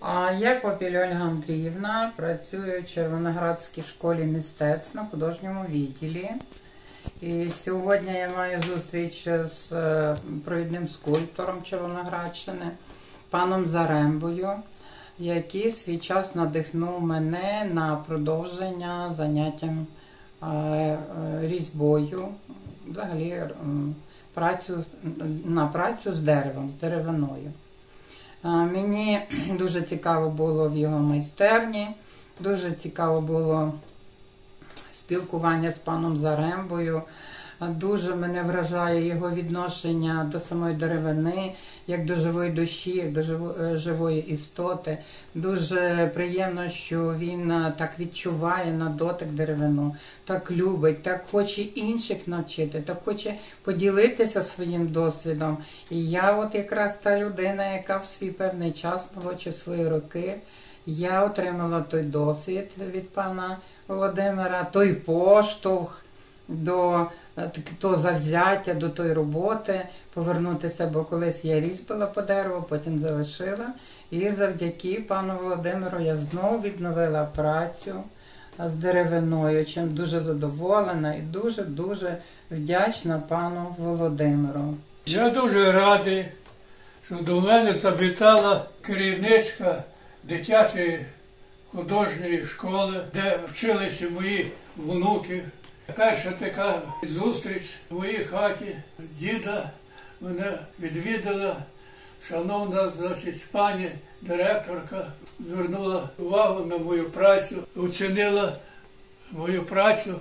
А я, Попіль Ольга Андріївна, працюю в Червоноградській школі мистецтв на художньому відділі. І сьогодні я маю зустріч з провідним скульптором Червоноградщини, паном Зарембою, який свій час надихнув мене на продовження заняттям різьбою, взагалі на працю з деревом, з деревиною. Мені дуже цікаво було в його майстерні, дуже цікаво було спілкування з паном Зарембою. Дуже мене вражає його відношення до самої деревини, як до живої душі, до живої істоти. Дуже приємно, що він так відчуває на дотик деревину, так любить, так хоче інших навчити, так хоче поділитися своїм досвідом. І я от якраз та людина, яка в свій певний час, молодші свої роки, я отримала той досвід від пана Володимира, той поштовх до того завзяття, до тої роботи, повернутися, бо колись я різьбила по дереву, потім залишила. І завдяки пану Володимиру я знову відновила працю з деревиною, чим дуже задоволена і дуже-дуже вдячна пану Володимиру. Я дуже радий, що до мене завітала керівничка дитячої художньої школи, де вчилися мої внуки. Перша така зустріч в моїй хаті діда мене відвідала, шановна, значить, пані директорка, звернула увагу на мою працю, оцінила мою працю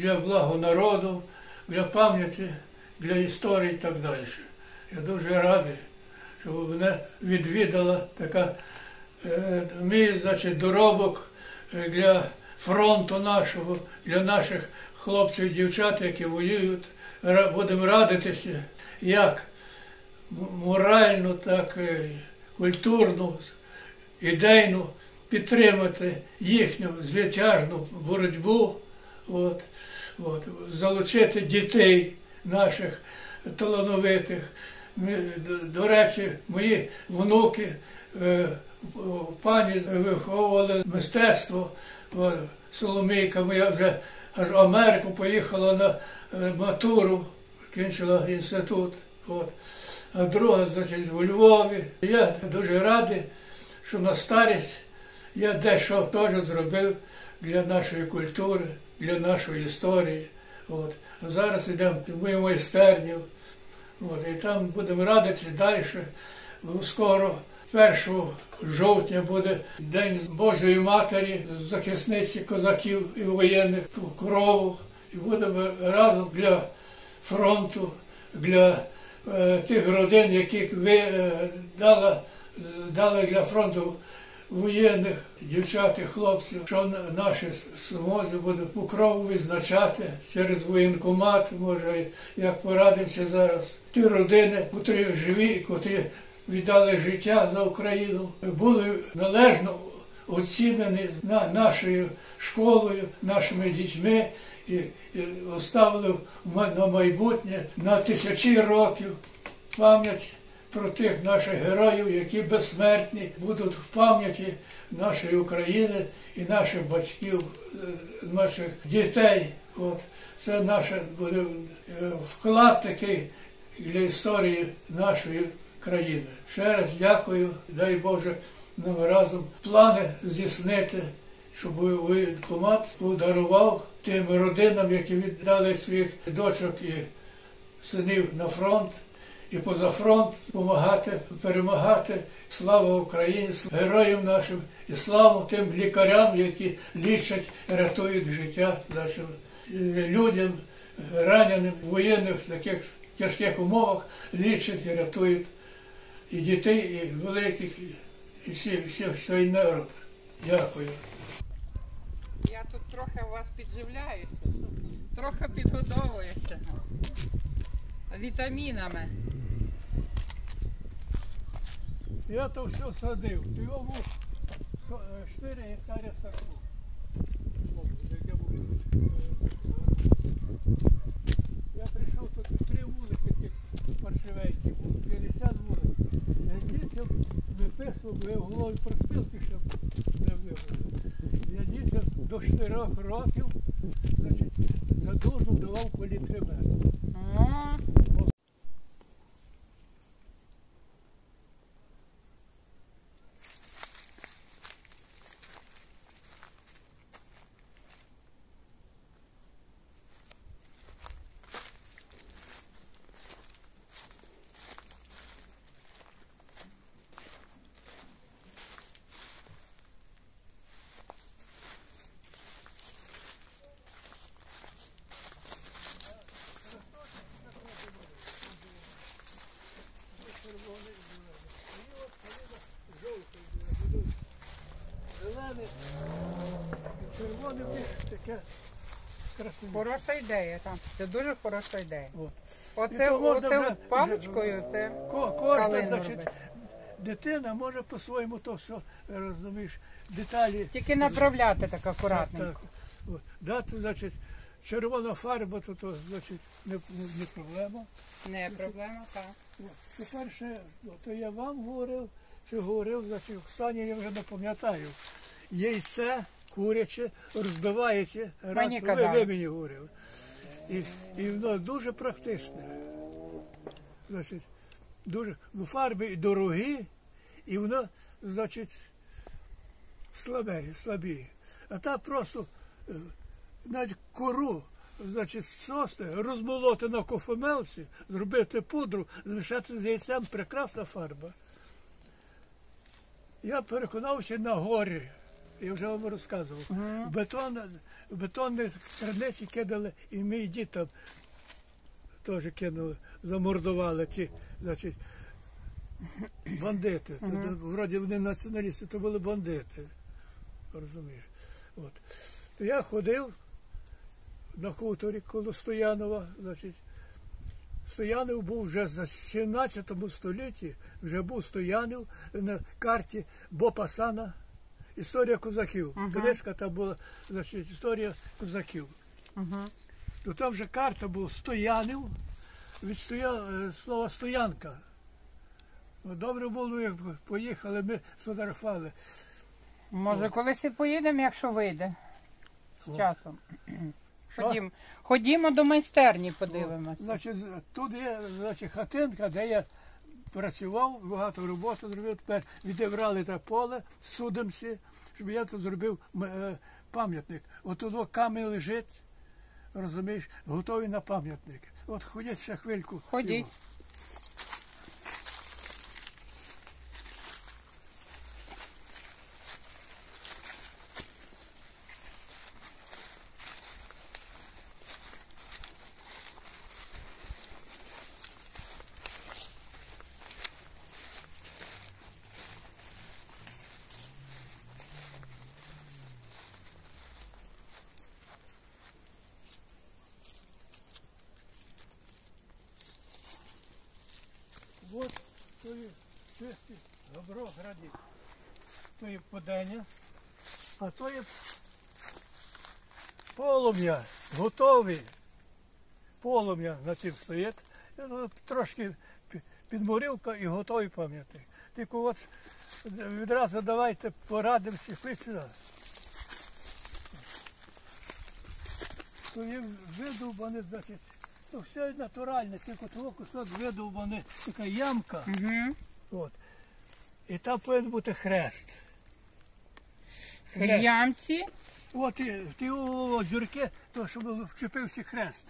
для блага народу, для пам'яті, для історії і так далі. Я дуже радий, що мене відвідала така мій, значить, доробок для фронту нашого, для наших хлопців і дівчат, які воюють. Будемо радитися, як морально, так і культурно, ідейно підтримати їхню звитяжну боротьбу, залучити дітей наших талановитих. До речі, мої внуки, пані виховували мистецтво. Соломійка моя вже аж в Америку поїхала на матуру, кінчила інститут. А друга, значить, у Львові. Я дуже радий, що на старість я дещо теж зробив для нашої культури, для нашої історії. А зараз йдемо в мою майстерню. І там будемо радитися далі. Скоро, 1 жовтня, буде День Божої Матері, захисниці козаків і воєнних крову. І будемо разом для фронту, для тих родин, яких дали для фронту воєнних дівчат і хлопців, що наші сумози будуть у кров визначати через воєнкомат, може, як порадимося зараз. Ті родини, котрі живі, котрі віддали життя за Україну, були належно оцінені нашою школою, нашими дітьми і оставили на майбутнє, на тисячі років пам'ять про тих наших героїв, які безсмертні, будуть в пам'яті нашої України і наших батьків, наших дітей. Це наш вклад такий для історії нашої країни. Ще раз дякую, дай Боже нам разом плани здійснити, щоб воєнкомат подарував тим родинам, які віддали своїх дочок і синів на фронт і поза фронт, допомагати, перемагати. Слава Україні, героям нашим і слава тим лікарям, які лічать, рятують життя нашим людям, раненим воєнних в таких тяжких умовах, лічать і рятують. І дітей, і великих, і всі народ. Дякую. Я тут трохи у вас підживляюся, трохи підгодовуюся вітамінами. Я то все садив. Йому 4 гектари саку. Я прийшов тут 3 вулиці, паршивенькі, 50 вулиць. Дітям виписував бо я в голові проспив, пішов, не вивели. Я дітям до 4 років, значить, за дозу давав політремет. Хороша ідея там. Це дуже хороша ідея. Оце паличкою, це калину робити. Дитина може по-своєму то, що, розумієш, деталі... Тільки направляти так акуратненько. Дати, значить, червона фарба, то, значить, не проблема. Не проблема, так. По-перше, то я вам говорив, що говорив, значить, Оксані, я вже не пам'ятаю. Яйце куряче розбиваєте, ви мені говорили. І воно дуже практичне. Значить, дуже, ну, фарби дорогі, і воно, значить, слабі. А та просто навіть кору, значить, сосни розмолоти на кофемелці, зробити пудру, змішати з яйцем, прекрасна фарба. Я переконався на горі. Я вже вам розказував. В бетонні криниці кидали, і мій дід там теж кинули, замордували ті, значить, бандити. Вроді вони націоналісти, то були бандити. Розумієш? От. Я ходив на хуторі коло Стоянова, значить. Стоянів був вже за 17 столітті, вже був Стоянів на карті Бопасана. Історія козаків. Книжка там була, значить, історія козаків. То там вже карта була Стоянів, від слова стоянка. Добре було, як поїхали, ми сфотографували. Може, колись і поїдемо, якщо вийде. З часом. Ходімо до майстерні, подивимося. Значить, тут є, значить, хатинка, де я працював, багато роботи зробив, тепер відібрали те поле, судимці, щоб я тут зробив пам'ятник. От туди камінь лежить, розумієш, готовий на пам'ятник. От ходіть ще хвильку. Ходіть. То є падання, а то є полум'я, готові. Полум'я на цим стоїть. Трошки підмурівка і готовий пам'ятник. Тільки от відразу давайте порадимося, пишемо. То є видовбане, значить, то все натуральне, тільки того кусок видовбане, така ямка. От. І там повинен бути хрест. В ямці? От, в ті дюрки, щоб вчепився хрест.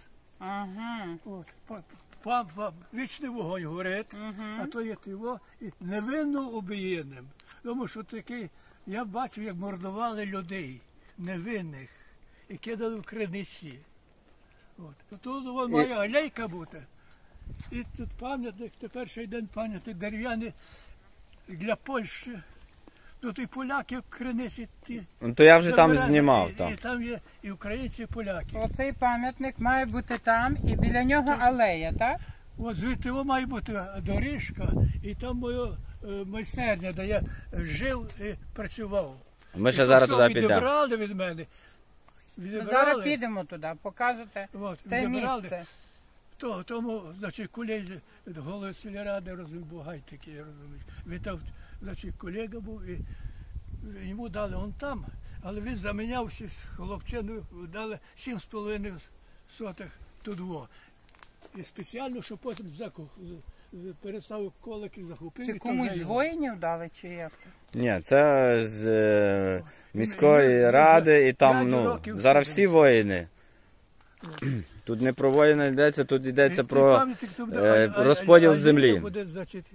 Вічний вогонь горить, а то є його невинно обієним. Тому що такий, я бачив, як мордували людей, невинних, і кидали в криниці. Тут має алейка бути. І тут пам'ятник, тепер ще один пам'ятник дерев'яний, для Польщі. Тут і поляки в криниці. То я вже там знімав. І там є і українці, і поляки. Оцей пам'ятник має бути там, і біля нього алея, так? От звідти має бути доріжка, і там моя майстерня, де я жив і працював. Ми ще зараз туди підемо. Відібрали від мене. Зараз підемо туди, покажете те місце. Тому, значить, кулей голови сільради, розумію, бугай такий, розумієш, він там значить, колега був, і йому дали он там, але він замінявся з хлопчиною, дали 7,5 сотих тут во. І спеціально, що потім переставив колики, захопив. Це комусь з воїнів дали, чи як? Ні, це з міської ради, і там, ну, зараз всі воїни. Тут не про воїна йдеться, тут йдеться про розподіл землі. Буде, значить,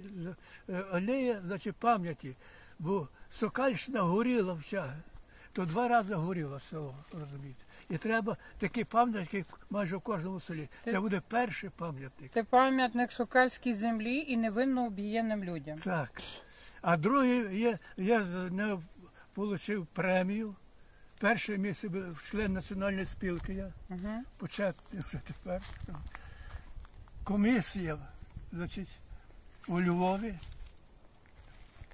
алея, значить, пам'яті, бо Сокальщина горіла вся, то 2 рази горіло село, розумієте. І треба такий пам'ятник майже в кожному селі. Це буде перший пам'ятник. Це пам'ятник сокальській землі і невинно об'єднаним людям. Так. А другий, я не отримав премію. Перше місце був член національної спілки я. Угу. Початку вже тепер. Комісія, значить, у Львові.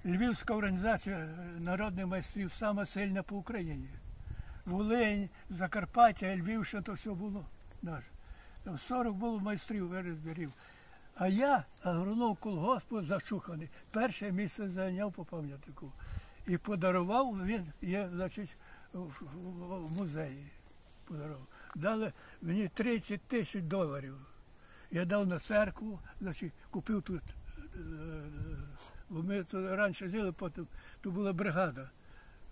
Львівська організація народних майстрів сама сильна по Україні. Волинь, Закарпаття, Львівщина, то все було. Там 40 було майстрів, вирізбірів. А я, агроном колгоспу, зачуханий, перше місце зайняв по пам'ятнику. І подарував, він є, значить, в музеї. Подарував. Дали мені $30 000. Я дав на церкву, значить, купив тут. Ми тут раніше жили, потім тут була бригада.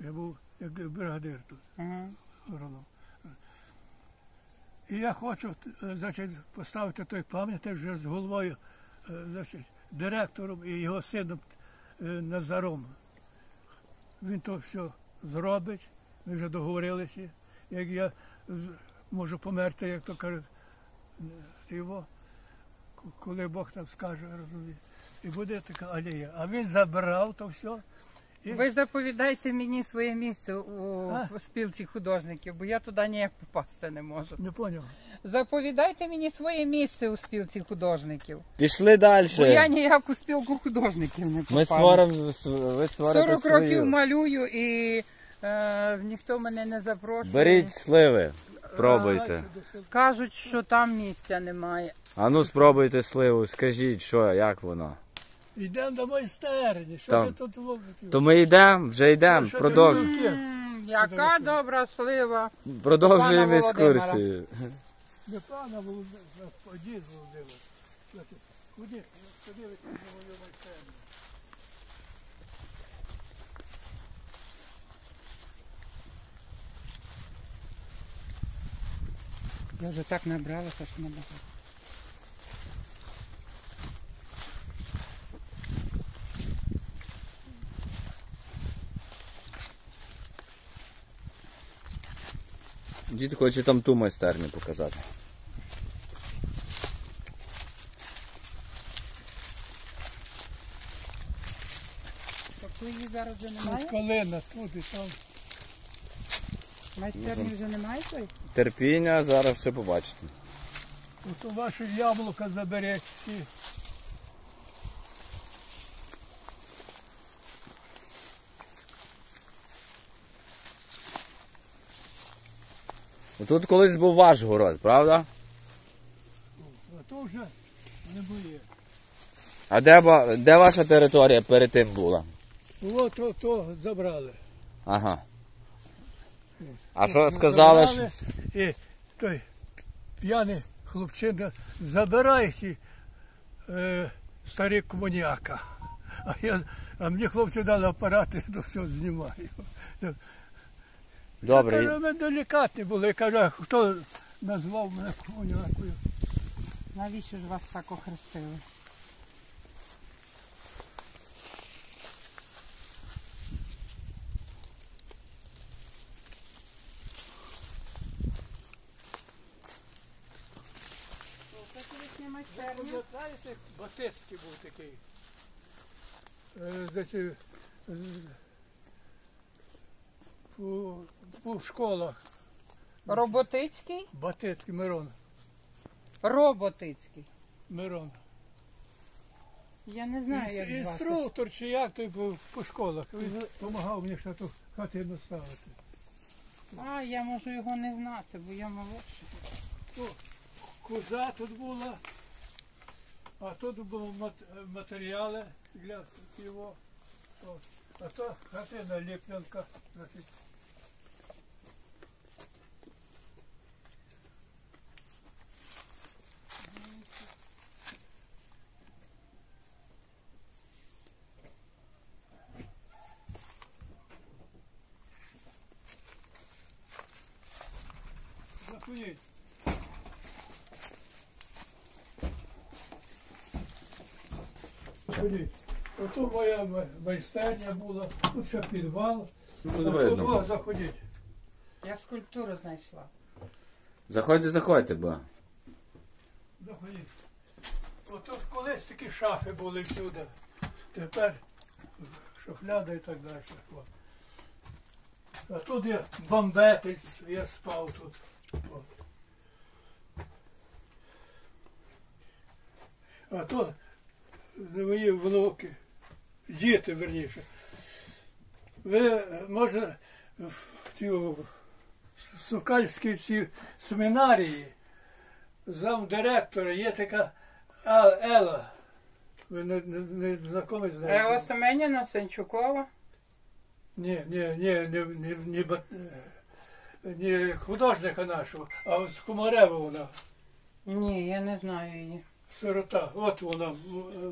Я був як бригадир тут. Угу. І я хочу, значить, поставити той пам'ятник вже з головою, значить, директором і його сином Назаром. Він то все зробить, ми вже договорилися. Як я можу померти, як то кажуть, його, коли Бог нам скаже, розумієте. І буде така алея. А він забрав то все. І... Ви заповідайте мені своє місце у спілці художників, бо я туди ніяк попасти не можу. Не поняв. Заповідайте мені своє місце у спілці художників. Пішли далі. Бо я ніяку спілку художників не попав. Ми створимо, ви створите 40 свою. Років малюю і ніхто мене не запрошує. Беріть сливи, пробуйте. Кажуть, що там місця немає. А ну спробуйте сливу, скажіть, що, як вона. Йдемо до майстерні, що там. Ви тут ловите? То ми йдемо, вже йдемо, продовжуємо. Яка добра слива. Продовжуємо екскурсію. Не пана Володимира, а дід Володимир. Куди? Куди ви тут мою майстерню? Я вже так набралася, що не бачила. Дід хоче там ту майстерню показати. Тобто її зараз вже немає? Тут колина, тут і там. Майстерні вже немає? Терпіння, зараз все побачите. Ото ваші яблука заберете всі. Тут колись був ваш город, правда? А то вже не було. А де ваша територія перед тим була? От то забрали. Ага. А що сказали? Забрали, і той п'яний хлопчина, забирайся, старик комуняка. А мені хлопці дали апарати, я то все знімаю. Добре. Та ми делікатні були. Я кажу, хто назвав мене комунякою? Навіщо ж вас так охрестили? Це колишня майстерня. Ви знаєте, Батицький був такий. Значить, в школах. Роботицький? Батицький, Мирон. Роботицький? Мирон. Я не знаю, як звати. Інструктор чи як, той був по школах. Він допомагав мені на ту хатину ставити. А, я можу його не знати, бо я молодший. О, коза тут була, а тут були матеріали для його. А то хатина ліпленка. Захуєть. Тут моя майстерня була, тут ще підвал. Тут заходіть. Я скульптуру знайшла. Заходьте, заходьте, ба. Заходіть. Отут колись такі шафи були всюди. Тепер шухляда і так далі. А тут є бомбетель, я спав тут. От. А тут мої внуки, діти, верніше. Ви, може, в Сокальській семінарії замдиректора є така Ела. Ви не знайомі з нею? Ела Суменіна, Сенчукова? Ні, художника нашого, а з Хумарева вона. Ні, я не знаю її. Сирота, от вона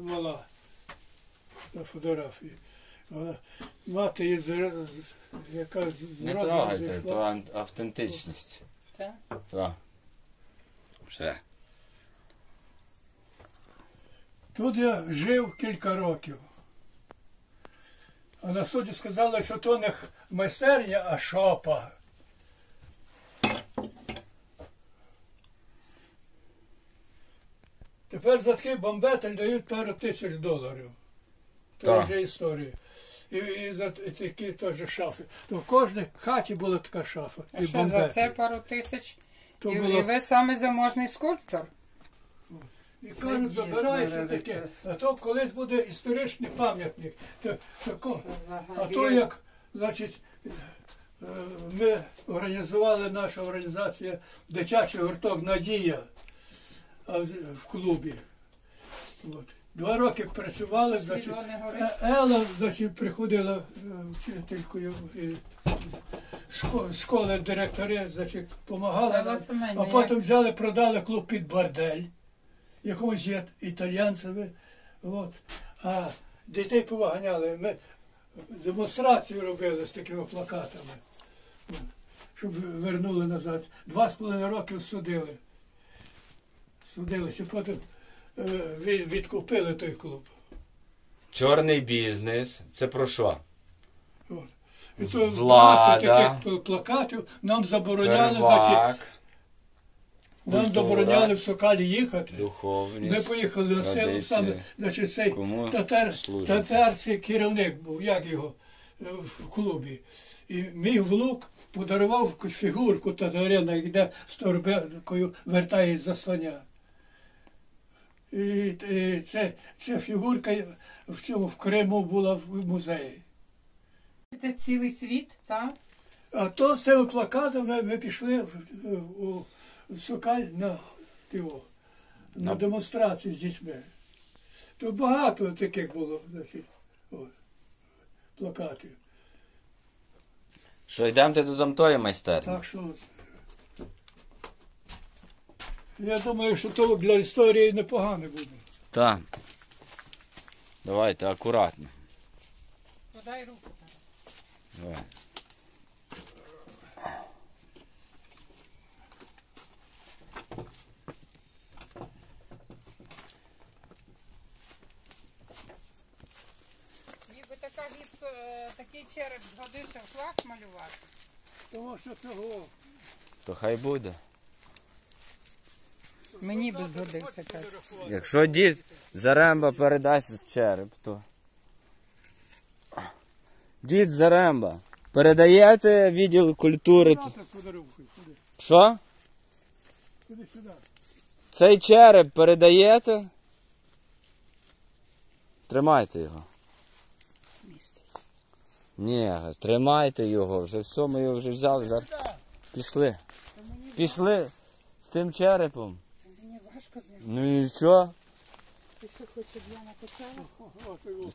мала на фотографії. Вона, мати її якась зразу. Не трогайте, то автентичність. Так? Так. Все. Тут я жив кілька років. А на суді сказали, що то не майстерня, а шопа. Тепер за такий бомбетель дають пару тисяч $1000. Це вже історія. І за такі теж шафи. То в кожній хаті була така шафа. А що за це пару тисяч? І ви саме заможний скульптор? І кожен забирає що таке. А то колись буде історичний пам'ятник. А то як, значить, ми організували, наша організація, дитячий гурток «Надія» в клубі. 2 роки працювали, значить, Ела, значить, приходила вчителькою школи, директори, значить, допомагали, а потім взяли, продали клуб під бордель, якомусь є італіянцями, а дітей поваганяли. Ми демонстрацію робили з такими плакатами, щоб вернули назад. 2,5 роки судили. Судилися, потім відкупили той клуб. Чорний бізнес, це про що? І то багато таких плакатів нам забороняли, значить, нам забороняли в Сокалі їхати. Ми поїхали на село саме, значить, цей татарський керівник був, як його, в клубі. І мій внук подарував фігурку татарина, йде з торбинкою, вертає з заслання. І ця фігурка в Криму була в музеї. Це цілий світ, так? А то з тими плакатами ми пішли в Сокаль на демонстрацію з дітьми. То багато таких було плакатів. Що, йдемте до тої майстерні? Так, що... Я думаю, що то для історії непогано буде. Так. Давайте, акуратно. Подай руку. Давай. Ніби такий череп згодився в флаг малювати. Тому що цього. То хай буде. Мені би згодився так. Якщо дід Заремба передасть череп, то... Дід Заремба, передаєте відділ культури... Що? Цей череп передаєте? Тримайте його. Ні, тримайте його. Вже все, ми його вже взяли. Зараз пішли. Пішли з тим черепом. Ну і що? Ти ще хочеш, щоб я накачала?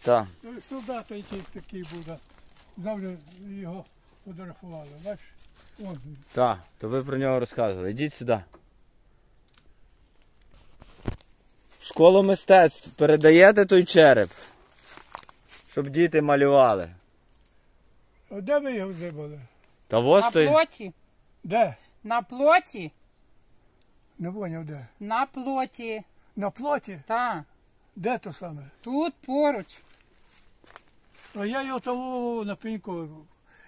Так. Солдат якийсь такий буде. Завжди його фотографували, бачиш? Так, то ви про нього розказували. Йдіть сюди. Школу мистецтв передаєте той череп, щоб діти малювали. А де ви його зробили? Та ось той. На плоті. Де? На плоті. Не поняв, де? На плоті. На плоті? Так. Де то саме? Тут поруч. А я його того на пеньку.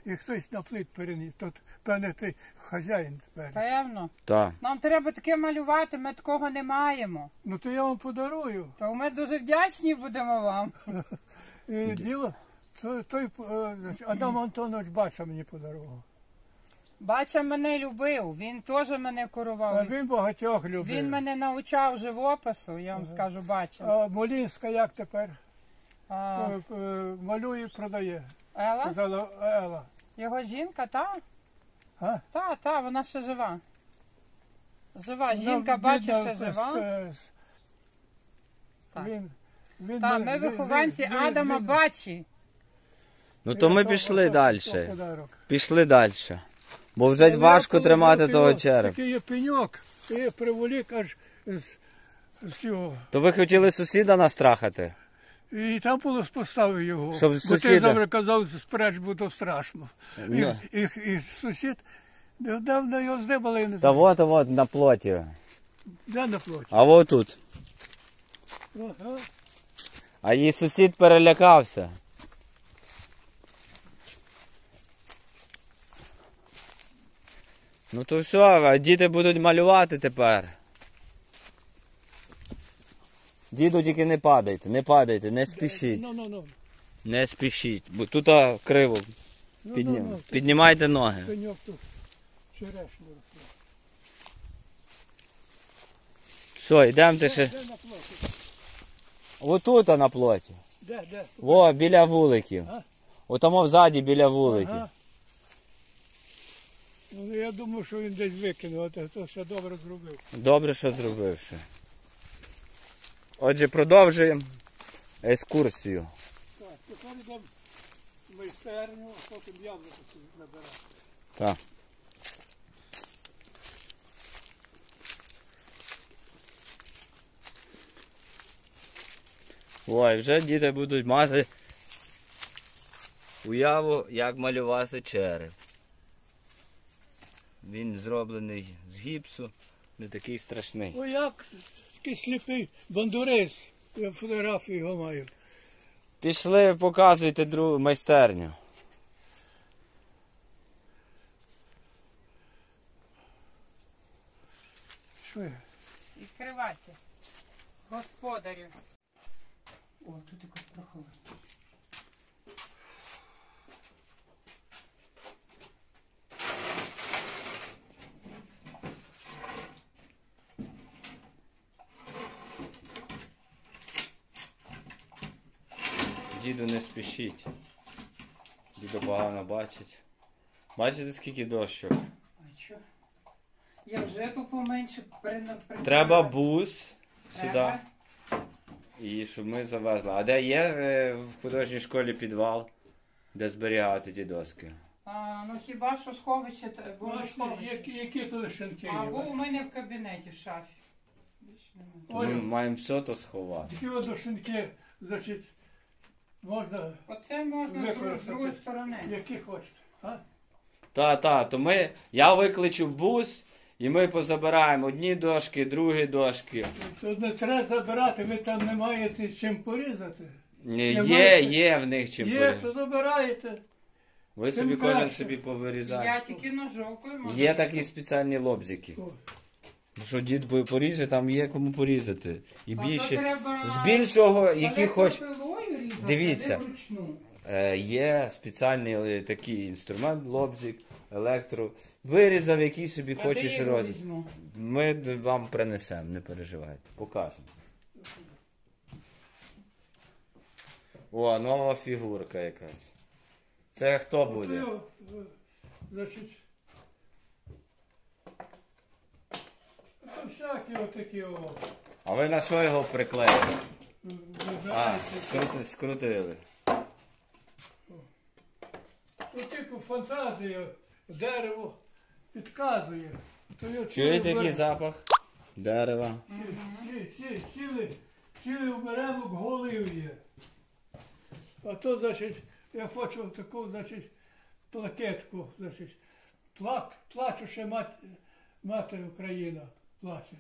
І хтось на плит переніс. Тут, певне, ти хазяїн тепер. Певно. Так. Нам треба таке малювати, ми такого не маємо. Ну то я вам подарую. Та ми дуже вдячні будемо вам. Діло, той Адам Антонович Бача мені подарував. Бача мене любив, він теж мене курував. А він багатьох любив. Він мене навчав живопису, я вам скажу, Бача. А Молінська як тепер? Малює, продає. Ела? Сказала Ела. Його жінка, та? А? Та, та, вона ще жива. Жива, жінка Бача ще жива. Так, та, ми вихованці Адама Бачі. Ну то ми пішли далі. Пішли далі. Бо вже важко тримати того черепа. Такий є пеньок, ти приволік аж з його. То ви хотіли сусіда настрахати? І там було поставив його. Щоб сусіда. Бо ти завжди казав, спереч, бо то страшно. І сусід, давно його здибали, я не знаю. Та от, на плоті. Де на плоті? А от тут. Ага. А її сусід перелякався. Ну то все, діти будуть малювати тепер. Діду, тільки не падайте, не падайте, не спішіть. Не спішіть, бо тут криво. Піднімайте ноги. Все, йдемте ще. Отут на плоті. Де? Во, біля вуликів. Отамо ззаді біля вуликів. Ну я думав, що він десь викинув, а то все добре зробив. Добре, що зробив ще. Отже, продовжуємо екскурсію. Так, тепер йдемо в майстерню, а потім яблуко набирати. Так. Ой, вже діти будуть мати уяву, як малювати череп. Він зроблений з гіпсу, не такий страшний. О, як? Такий сліпий бандурець. Я фотографію його маю. Пішли, показуйте другу майстерню. Що? Відкривайте. Господарю. О, тут якось проходить. Діду, не спішіть. Діду погано бачить. Бачите, скільки дощок? А що? Я вже тут поменше перенапрямую. Треба бус сюди. І щоб ми завезли. А де є в художній школі підвал, де зберігати ті доски? А, ну хіба що сховище, було сховище. Які тут шинки є? Або у мене в кабінеті, в шафі. Ми маємо все то сховати. Такі от шинки, значить, можна. Оце можна з другої сторони. Які хочете. То ми, я викличу бус і ми позабираємо одні дошки, другі дошки. Тут не треба забирати, ви там не маєте чим порізати. Є в них чим порізати. Є, то забираєте. Ви собі кожен собі повирізаєте. Я тільки ножовкою можу. Є такі спеціальні лобзики. Що дід поріже, там є кому порізати. І більше. З більшого, які хоч. Дивіться, є спеціальний такий інструмент, лобзик, електро. Вирізав, який собі хочеш розріз. Ми вам принесемо, не переживайте. Покажемо. О, нова фігурка якась. Це хто буде? Значить, всякі отакі. А ви на що його приклеїли? А, скрутили. Ось тільки фантазія, дерево підказує. Чуєте, який запах дерева? Цілий оберемок голів є. А то, значить, я хочу таку, значить, плакетку, значить, плачу ще мати Україна, плаче.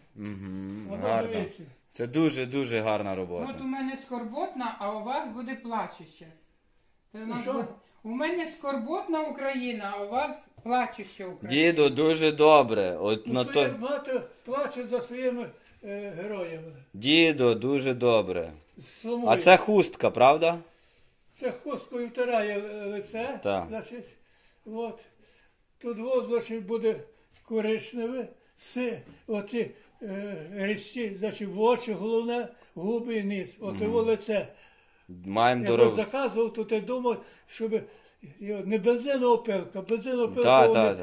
Гарно. Це дуже-дуже гарна робота. От у мене скорботна, а у вас буде плачуща. У мене скорботна Україна, а у вас плачуща Україна. Діду, дуже добре. Мати плаче за своїми героями. Діду, дуже добре. А це хустка, правда? Це хусткою втирає лице, значить, от. Тут воздух буде коричневий, оці різці, значить, в очі, головне, губи і низ, от його лице. Я заказував, тут я думав, щоб не бензинова пилка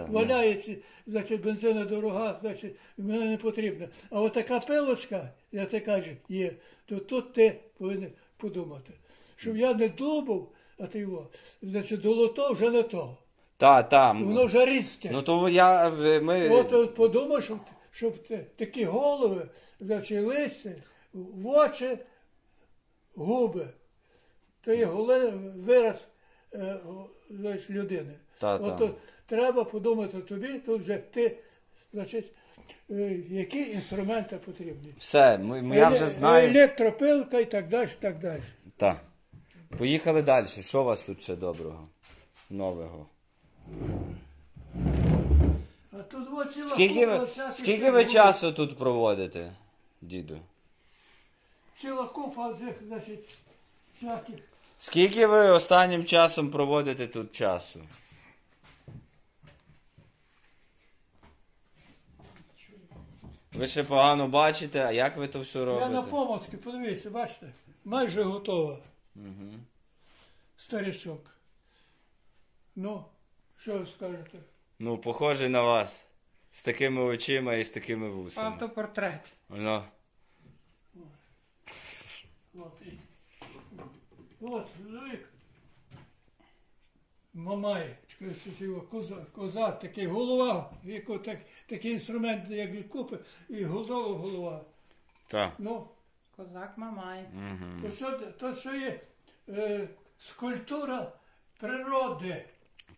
валяється, значить, бензина дорога, значить, мені не потрібна. А от така пилочка, я так кажу, є, то тут ти повинен подумати. Щоб я не думав, а ти його, значить, долото вже не того. Воно вже різке. От подумай, щоб такі голови, значить, листя, в очі, губи. То є вираз людини. От треба подумати тобі, тут вже ти, значить, які інструменти потрібні. Все, я вже знаю. Електропилка і так далі, так далі. Так. Поїхали далі. Що у вас тут ще доброго, нового? Скільки ви часу тут проводите, діду? Ціла купа цих, значить, всяких. Скільки ви останнім часом проводите тут часу? Ви ще погано бачите, а як ви то все робите? Я на помацки, подивіться, бачите? Майже готова. Старичок. Ну, що ви скажете? Ну, похожий на вас. З такими очима і з такими вусами. Автопортрет. Ну. От, Лик. Мамай. Козак такий, голова. Такий інструмент, як він купив. І голова. Так. Ну. Козак Мамай. То що є скульптура природи.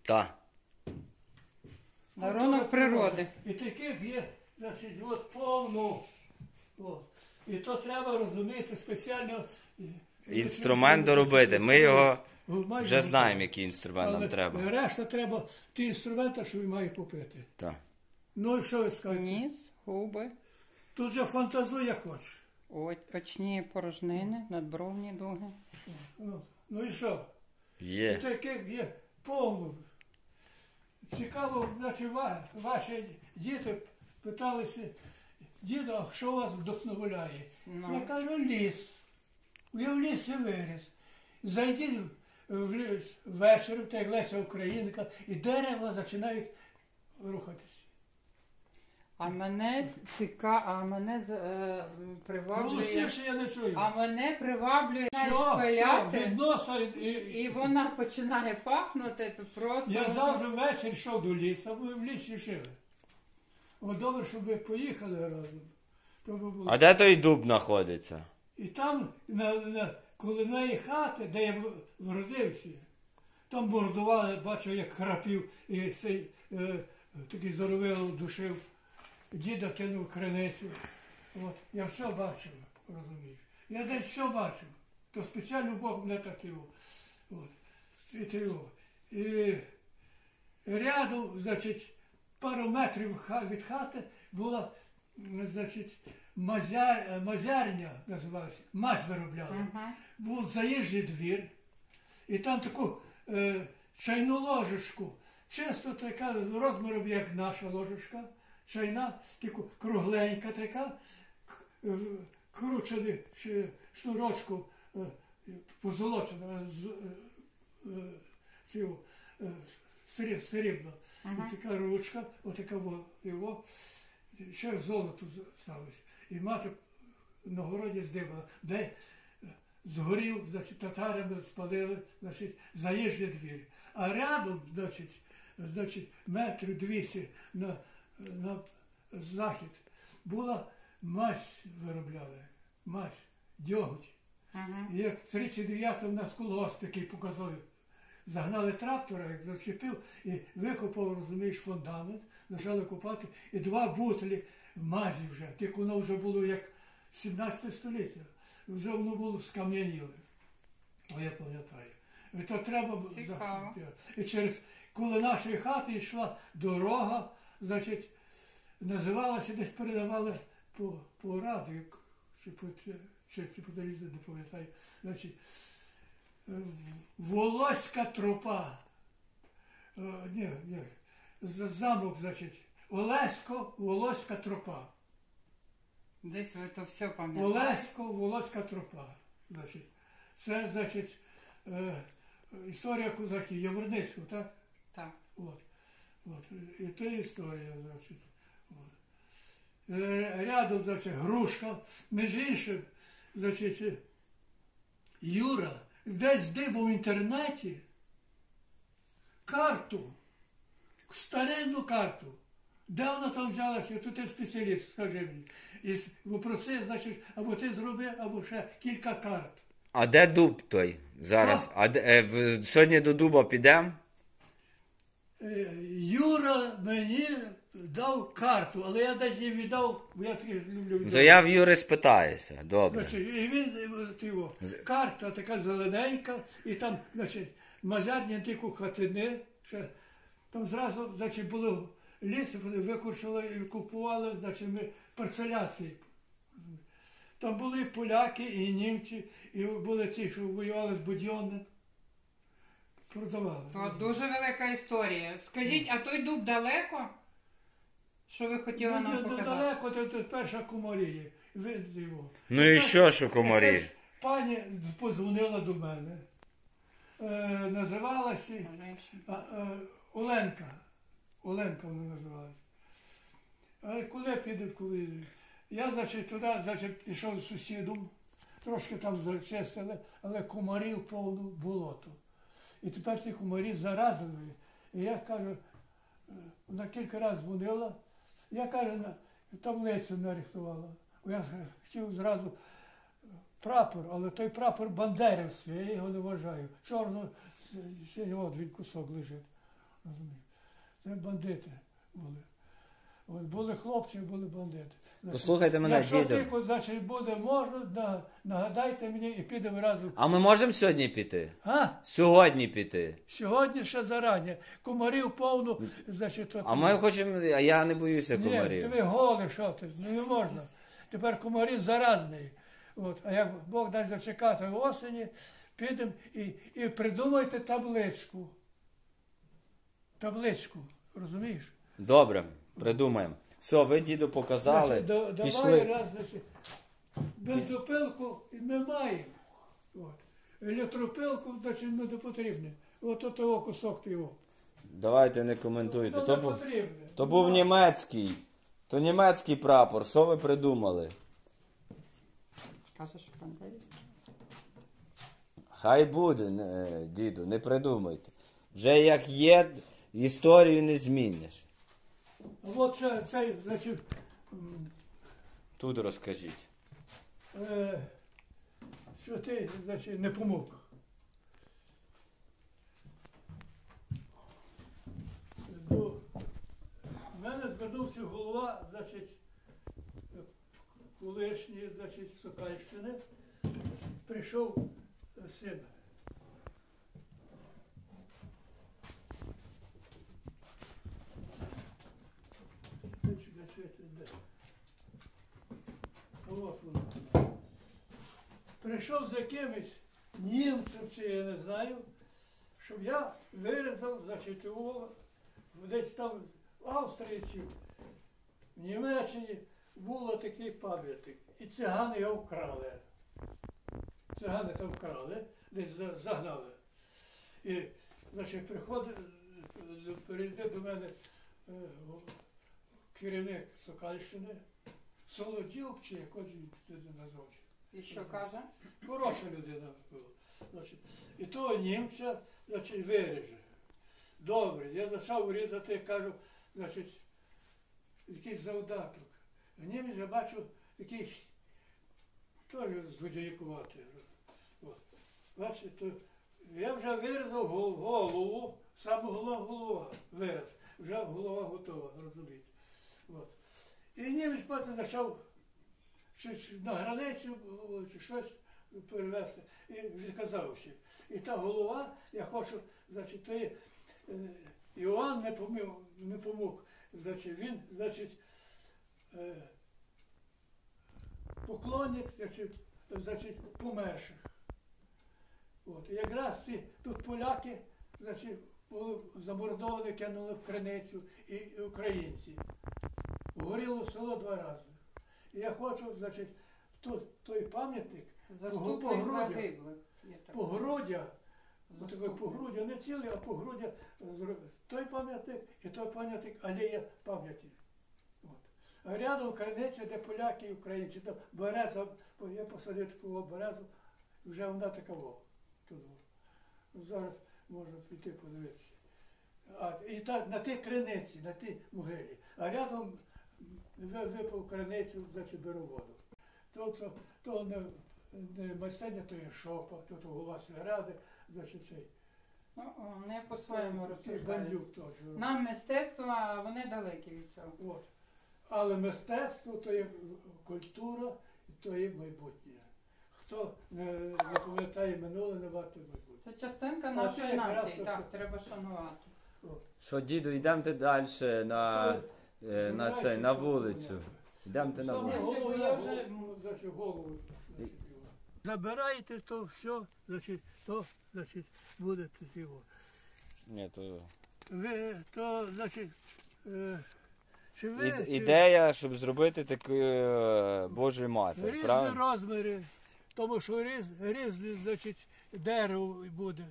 Так. Дарунок природи. І таких є, значить, от повну. І то треба розуміти спеціально. Інструмент доробити. Ми його вже знаємо, який інструмент нам треба. Але решта треба ті інструменти, що він має купити. Так. Ну і що ви скажете? Ніс, губи. Тут же фантазуй, як хочеш. Очні порожнини, надбровні дуги. Ну і що? Є. Таких є повну. Цікаво, значить, ваші діти питалися, діда, що вас вдохновляє? Я кажу, ліс. Я в лісі виріс. Зайдіть в ліс ввечері, та як Леся Українка, і дерева починають рухатися. А мене приваблює шпиляти, і вона починає пахнути. Я завжди ввечері йшов до лісу, бо в лісі жили. Добре, щоб ви поїхали разом. А де той дуб знаходиться? І там, коли в неї хати, де я вродився, там бордували, бачив, як храпів, і такий здоровило душив. Діда кинув криницю. Я все бачив, розумієш. Я десь все бачив. То спеціально Бог мене так його. І рядом, значить, пару метрів від хати була, значить, мазярня називалася, мазь виробляла. Був заїжджий двір, і там таку чайну ложечку, чисто така розміром, як наша ложечка, чайна, кругленька така, кручену шнурочку, позолочену, срібна, така ручка, отака його, ще золото ставилося. І мати на городі здивала, де згорів, значить, татарами спалили, значить, заїжджий двір. А рядом, значить, метрів 200 на захід була мазь виробляли, мазь, дьоготь. І як 39-го в нас колгосп такий показовий. Загнали трактора, як зачепив, і викопав, розумієш, фундамент, почали копати, і два бутлі в мазі вже, тільки воно вже було як 17 століття, вже воно було скам'яніле, то я пам'ятаю. І то треба було захистити. І через, коли нашої хати йшла дорога, значить, називалася, десь передавали по радіо, чи по телевізору, не пам'ятаю, значить, Волоська тропа, замок, значить, Олесько, Волоська тропа. Десь ви то все пам'ятаєте. Олесько, Волоська тропа, значить. Це, значить, історія козаків, Євроницького, так? Так. І то історія, значить. Рядом, значить, Грушка, між іншим, значить, Юра, десь дибав в інтернеті карту, старинну карту. Де вона там взялася? Тут ти спеціаліст, скажи мені. І попроси, значить, або ти зроби, або ще кілька карт. А де дуб той зараз? Сьогодні до дуба підемо? Юра мені дав карту, але я десь її віддав, бо я таких люблю віддав. То я в Юри спитаюся, добре. Значить, і він, карта така зелененька, і там, значить, мазярні тільки хатини, там зразу, значить, було ліс, вони викорчили і купували, значить, ми парцеляції. Там були і поляки, і німці, і були ті, що воювали з будьонним. Продавали. О, дуже велика історія. Скажіть, а той дуб далеко? Що ви хотіли нам показати? Далеко, це перша Комарія. Ну і що ж у Комарії? Пані подзвонила до мене. Називалася Оленка. Оленка вона називалася. Куди піде, коли? Я, значить, туди, значить, пішов з сусідом. Трошки там зачистили, але комарів повно болото. І тепер ці комарі заразливі. І я кажу, вона кілька разів дзвонила, я кажу, таблицю нарихтувала. Я хотів зразу прапор, але той прапор бандерівський, я його не вважаю. Чорно-синього, він кусок лежить. Це бандити були. Були хлопці, були бандити. Послухайте мене, діду. Якщо тільки, значить, буде можна, нагадайте мені і підемо разом. А ми можемо сьогодні піти? А? Сьогодні піти. Сьогодні ще зарані. Комарів повну, значить... А ми хочемо... А я не боюся комарів. Ні, ти голий, що ти? Ну не можна. Тепер комарі заразний. А як Бог дасть зачекати осені, підемо і придумайте табличку. Табличку. Розумієш? Добре, придумаємо. Все, ви, діду, показали, пішли. Давай раз, значить, бензопилку ми маємо, електропилку, значить, ми не потрібні. От отого кусок піво. Давайте не коментуйте. То був німецький, то німецький прапор, що ви придумали? Кажеш, бандерівський? Хай буде, діду, не придумайте. Вже як є, історію не зміниш. От цей, значить... Тут розкажіть. Що ти, значить, не помог. В мене звернувся голова, значить, колишній, значить, Сокальщини. Прийшов син. Прийшов за кимось німцем, чи я не знаю, щоб я вирізав, значить, його десь там в Австрії чи в Німеччині було такий пам'ятник. І цигани його вкрали. Цигани там вкрали, десь загнали. І, значить, приходить, перейде до мене керівник Сокальщини, Солодів, чи якось він назвався. І що каже? Хороша людина була. Значить, і того німця, значить, виріже. Добре, я почав різати, кажу, значить, якийсь завдаток. В німець я бачу якийсь, теж злодіякувати. Бачите, то я вже вирізав голову, саме голова вираз, вже голова готова, розумієте. От. І німець потім почав на границю чи щось перевезти і відказався. І та голова, я хочу, значить, то є, Іоанн не помог, значить, він, значить, поклонник, значить, померших. От. І якраз ці тут поляки, значить, були замордовані, кинули в криницю, і українці. Горіло село 2 рази. І я хочу, значить, тут той пам'ятник по грудях, по грудях, не цілий, а по грудях той пам'ятник і той пам'ятник, алея пам'яті. А рядом криниця, де поляки і українці, там береза, я посадив таку березу, вже вона така вова. Зараз можна піти подивитися. І так, на тій криниці, на тій могилі. А рядом випав криницю, значить, беру воду. Тобто, то не майстання, то є шопа, то голова сільради, значить, цей. Вони по-своєму розсуждають. Нам мистецтво, а вони далекі від цього. Але мистецтво – то є культура, то є майбутнє. Хто не пам'ятає минуле, не варто майбутнє. Це частинка нашої нації, так, треба шанувати. Що, діду, йдемте далі на вулицю. Йдемте на вулицю. Забираєте то все, значить, то, значить, будете його. Ні, то... Ви, то, значить... Ідея, щоб зробити таку Божу матір, різні правильно? Різні розміри, тому що різне, значить, дерево буде.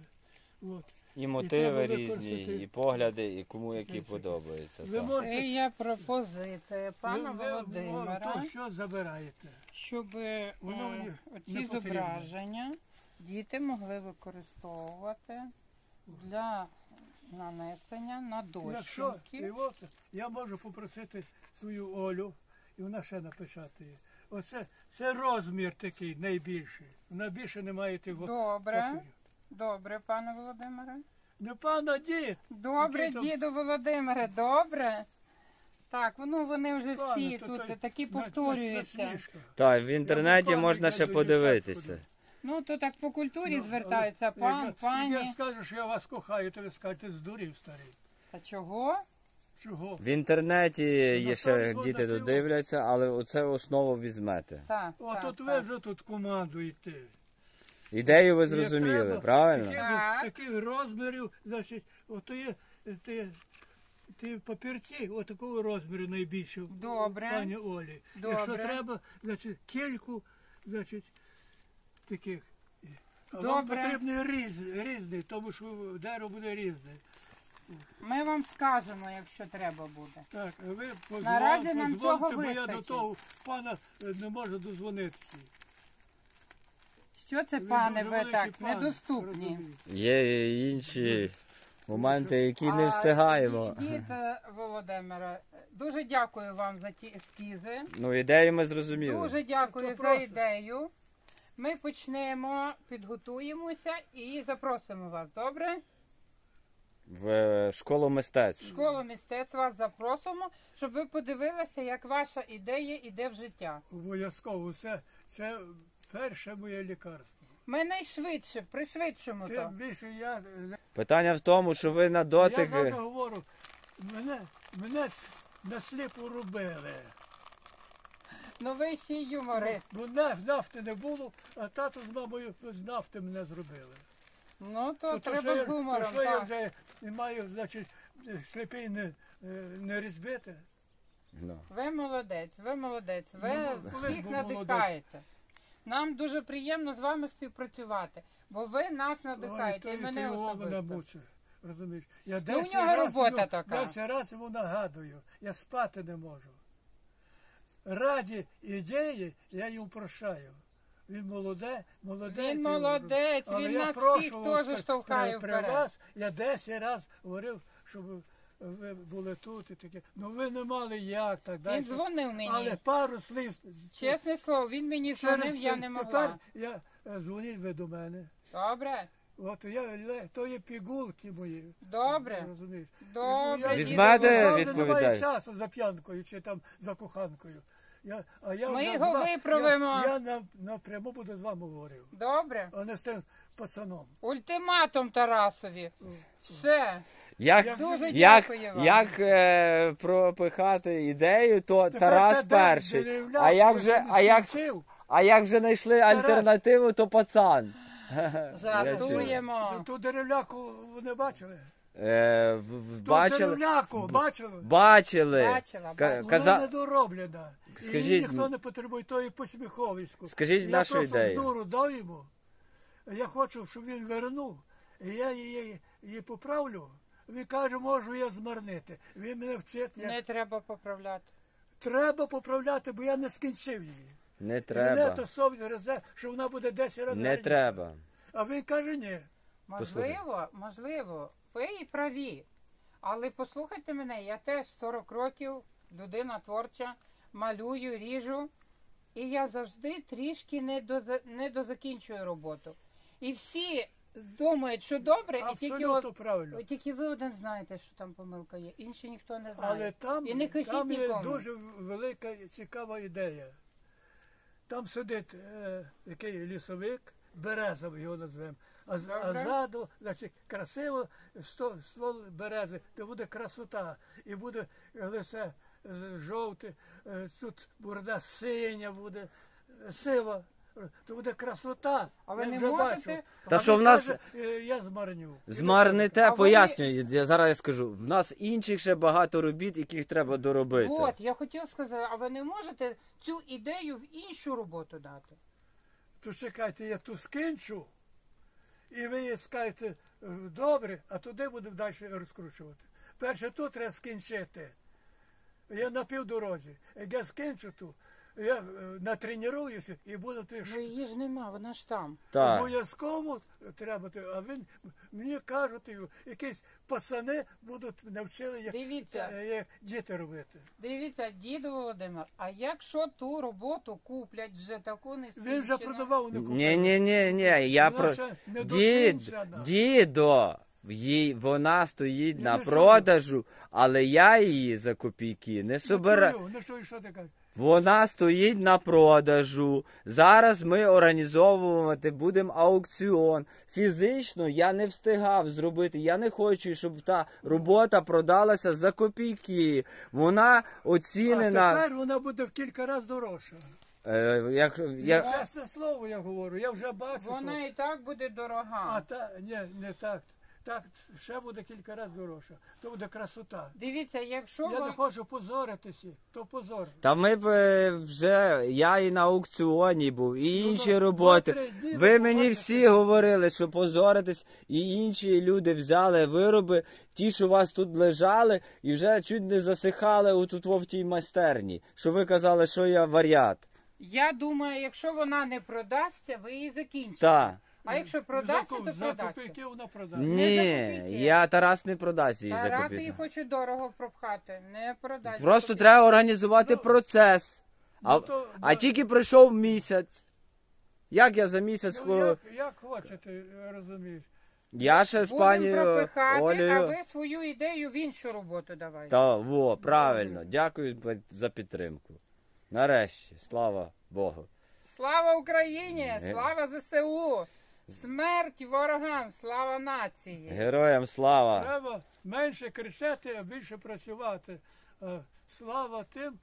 От. І мотиви і різні, і погляди, і кому які подобаються. Можете... І я пропозицію пана Володимира, що забираєте, щоб ці зображення діти могли використовувати для... нанесення на дощинки. Я можу попросити свою Олю, і вона ще написати її. Оце це розмір такий найбільший. Вона більше не має того. Добре, добре, пане Володимире. Не пане, дід. Добре, діду Володимире, добре. Так, ну вони вже всі тут такі повторюються. Так, в інтернеті можна ще подивитися. Ну, то так по культурі звертаються, пан, пані. Я скажу, що я вас кохаю, то ви скажете, здурів, старий. А чого? Чого? В інтернеті є ще діти додивляться, але оце основу візьмете. Так, так. От ви вже тут командуєте. Ідею ви зрозуміли, правильно? Таких розмірів, значить, ото є папірці, от такого розміру найбільше, пані Олі. Добре. Якщо треба, значить, кільку, значить, таких. Вам потрібно різний, тому що дерево буде різне. Ми вам скажемо, якщо треба буде. Так, ви позвоните, бо я до того пана не можу дозвонитися. Що це, пане, ви так недоступні? Є інші моменти, які не встигаємо. Дід Володимира, дуже дякую вам за ті ескізи. Ну, ідею ми зрозуміли. Дуже дякую за ідею. Ми почнемо, підготуємося і запросимо вас, добре? В школу мистецтв. В школу мистецтв вас запросимо, щоб ви подивилися, як ваша ідея йде в життя. Обов'язково, це перше моє лікарство. Ми найшвидше, пришвидшимо то. Питання в тому, що ви на дотик... Я так говорю, мене насліпо робили. Ну ви ще й юморист. Бо нафти не було, а тато з мамою з нафти мене зробили. Ну то треба з гумором, так. Я вже маю, значить, сліпий не різбити. Ви молодець, ви молодець, ви всіх надихаєте. Нам дуже приємно з вами співпрацювати, бо ви нас надихаєте і мене особисто. Розумієш? Я 10 раз йому нагадую, я спати не можу. Раді ідеї я їм прощаю. Він молодець. Він молодець, він нас всіх теж штовхає вперед. Я 10 разів говорив, щоб ви були тут і таке. Ну ви не мали як, так далі. Він дзвонив мені. Але пару слів. Чесне слово, він мені дзвонив, я не могла. Тепер дзвоніть ви до мене. Добре. От я, то є пігулки мої. Добре. Розумієш? Добре. Візьмете, відповідаю. Часу за п'янкою чи там за куханкою. Ми його виправимо. Я напряму буду з вами говорив. Добре. А не з тим пацаном. Ультиматум Тарасові. Все. Як пропихати ідею, то Тарас перший. А як же знайшли альтернативу, то пацан. Жартуємо. Ту деревляку не бачили? Бачили. Вона недороблена. І її ніхто не потребує, то і посміховиську. Скажіть нашу ідею. Я просто здуру дав йому. Я хочу, щоб він вернув. І я її поправлю. Він каже, можу я змарнити. Він мене вчить. Не треба поправляти. Треба поправляти, бо я не скінчив її. Не треба. І мене то совість гризе, що вона буде 10 разів. Не треба. А він каже, ні. Можливо. Ви і праві. Але послухайте мене, я теж 40 років, людина творча, малюю, ріжу. І я завжди трішки недозакінчую роботу. І всі думають, що добре, і тільки ви один знаєте, що там помилка є. Інші ніхто не знає. Але там, і не кажіть нікому. Там є дуже велика цікава ідея. Там сидить який лісовик, березовий його називаємо. А ззаду, значить, красиво, ствол берези, то буде красота, і буде лисе жовте, тут бурда синя буде, сива, то буде красота, я вже бачу. Та що в нас... Я змарню. Змарните, пояснюю, зараз я скажу, в нас інших ще багато робіт, яких треба доробити. От, я хотів сказати, а ви не можете цю ідею в іншу роботу дати? То чекайте, я ту скінчу. І ви її скажете добре, а туди будемо далі розкручувати. Перше тут треба скінчити. Я на півдорозі. Як я скінчу ту, я натренуюся і буду ти... Ну її ж нема, вона ж там. Обов'язково треба, а він, мені кажуть, якісь пацани будуть навчили, як діти робити. Дивіться, діду Володимир, а якщо ту роботу куплять вже таку нескінчену? Він вже продавав, не купив. Ні, я про... Дідо, вона стоїть на продажу, але я її за копійки не собираю. Що ти кажеш? Вона стоїть на продажу. Зараз ми організовувати будемо аукціон. Фізично я не встигав зробити. Я не хочу, щоб та робота продалася за копійки. Вона оцінена... А тепер вона буде в кілька разів дорожча. Чесне слово я говорю, я вже бачу. Вона і так буде дорога. Ні, не так. Так, ще буде кілька разів дорожче. То буде красота. Дивіться, якщо... Я не хочу позоритися, то позор. Та ми б вже... Я і на аукціоні був, і інші роботи. Ви мені всі говорили, що позоритись, і інші люди взяли вироби, ті, що у вас тут лежали, і вже чуть не засихали отут в тій майстерні. Що ви казали, що я варіат. Я думаю, якщо вона не продасться, ви її закінчите. Так. А якщо продасться, то продасться. За копійки вона продасться. Ні, я Тарас не продасть її за копійки. Тарас її хоче дорого пропхати, не продасть. Просто треба організувати процес. А тільки пройшов місяць. Як я за місяць... Як хочете, розумієш. Я ще з пані Олею... Будемо пропихати, а ви свою ідею в іншу роботу давайте. Та, во, правильно. Дякую за підтримку. Нарешті, слава Богу. Слава Україні, слава ЗСУ. Смерть ворогам, слава нації! Героям слава! Треба менше кричати, а більше працювати. Слава тим,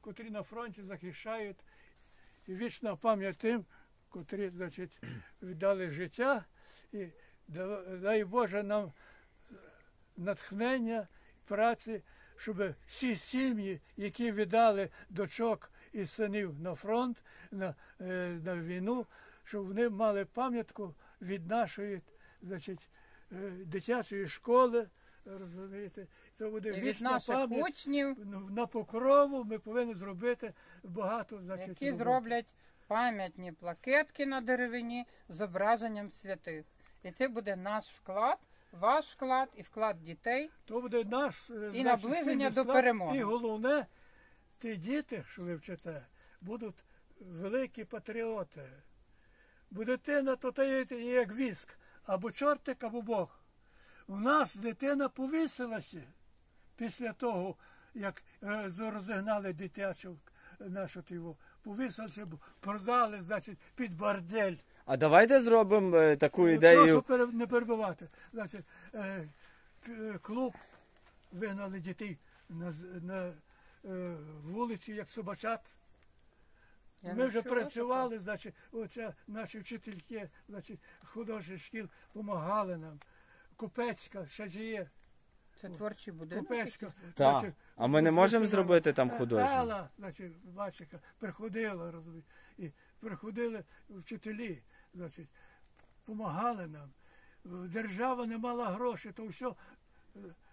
котрі на фронті захищають. І вічна пам'ять тим, котрі, значить, віддали життя. І дай Боже нам натхнення, праці, щоб всі сім'ї, які віддали дочок і синів на фронт, на війну, щоб вони мали пам'ятку від нашої, значить, дитячої школи, розумієте, то буде вічна пам'ять. На Покрову ми повинні зробити багато, значить, які зроблять пам'ятні плакетки на деревині з зображенням святих. І це буде наш вклад, ваш вклад і вклад дітей. То буде наш, і наближення до перемоги. І головне, ті діти, що ви вчите, будуть великі патріоти. Бо дитина то є як віск, або чортик, або Бог. У нас дитина повісилася після того, як розігнали дитячу нашу тиву. Повісилася, продали, значить, під бордель. А давайте зробимо таку ідею. Прошу не перебивати. Значить, клуб вигнали дітей на вулиці, як собачат. Ми вже працювали, значить, оце наші вчительки, значить, художніх шкіл допомагали нам. Купецька, ще жиє. Це творчі будинки? Купецька. Так, а ми не можемо зробити там художні? Ела, значить, бачика, приходила, розумієте, і приходили вчителі, значить, допомагали нам. Держава не мала грошей, то все,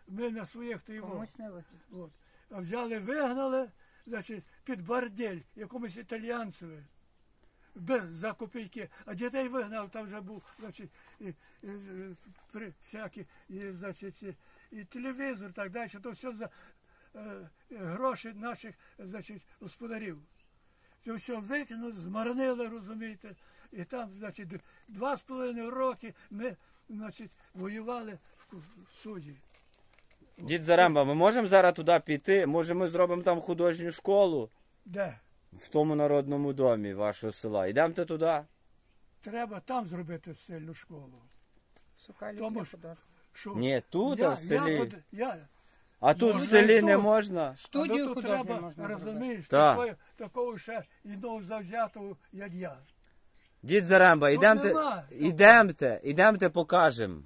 ми на своїх, то його. Комусь не вигнали. Взяли, вигнали, значить, під бордель, якомусь італіянцеві, за копійки. А дітей вигнав, там вже був, значить, всякі, значить, і телевізор, так далі, то все за гроші наших, значить, господарів. Це все викинули, змарнили, розумієте, і там, значить, 2,5 роки ми, значить, воювали в суді. Дід Заремба, ми можемо зараз туди піти? Може ми зробимо там художню школу? Де? В тому народному домі вашого села. Йдемо туди? Треба там зробити сильну школу. Сокальщина туди. Ні, тут, в селі. А тут в селі не можна? Студію художню можна робити. Треба, розумієш, такого ще іного завзятого, як я. Дід Заремба, йдемте, покажемо.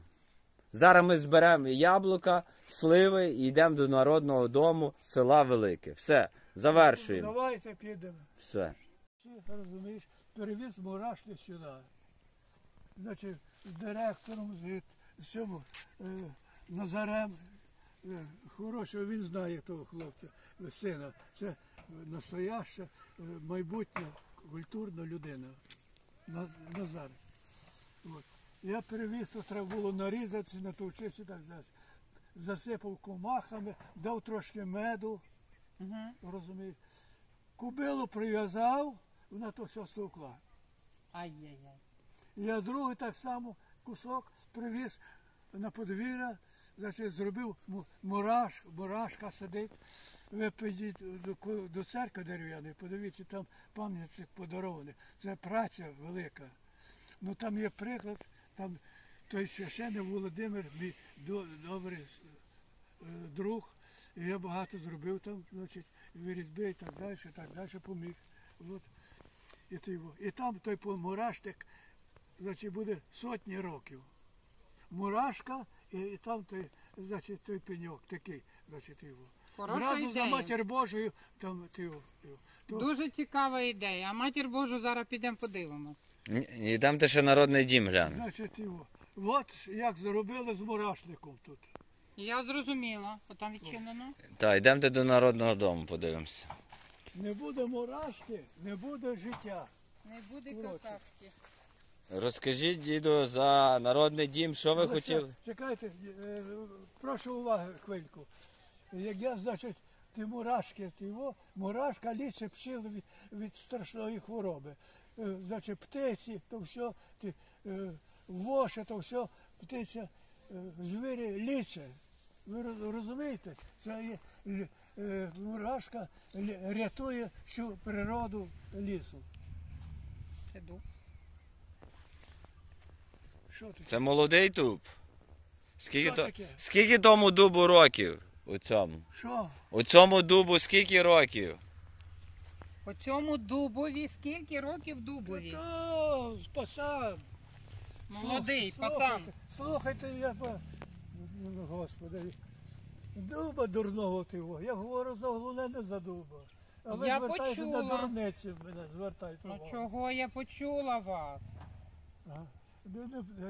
Зараз ми зберемо яблука, сливи і йдемо до народного дому села Велике. Все, завершуємо. Давайте підемо. Все. Розумієш, перевіз мурашник сюди. Значить, директором з цього Назарем, хорошого, він знає того хлопця, сина. Це настояща, майбутня, культурна людина. Назар. От. Я перевіз, то треба було нарізати, натовчитися, так далі. Засипав комахами, дав трошки меду, розумієш. Кобилу прив'язав, вона то все стукла. Ай-яй-яй. Я другий так само кусок привіз на подвір'я, значить, зробив мурашка сидить. Ви підіть до церкви дерев'яної, подивіться, там пам'ятник подарований. Це праця велика. Ну там є приклад. Там той священник Володимир, мій добрий друг, і я багато зробив там, значить, вирізби і так далі, поміг. От. І там той мурашник, значить, буде сотні років. Мурашка, і там той, значить, той пеньок такий, значить, його. Зразу за Матір Божою там його. Дуже цікава ідея, а Матір Божу зараз підемо подивимося. І там ти ще народний дім гляне. Значить, його. От як зробили з мурашником тут. Я зрозуміла, бо там відчинено. Так, йдемте до народного дому, подивимося. Не буде мурашки, не буде життя. Не буде красавки. Розкажіть, діду, за народний дім, що ви хотіли? Чекайте, прошу уваги хвильку. Як я, значить, ті мурашки, мурашка лічить пчіл від страшної хвороби. Значить, птиці, то все, воші, то все, птиця, звірі, ліче. Ви розумієте? Це мурашка рятує всю природу лісу. Це дуб. Це молодий дуб. Скільки тому дубу років? У цьому. Що? У цьому дубу скільки років? По цьому дубові, скільки років дубові? Та, пацан. Молодий, пацан. Слухайте, Господи, дуба дурного тиво. Я говорю за головне, не за дуба. А ви звертаєте на дурниці, мене звертаєте увагу. Ну чого, я почула вас.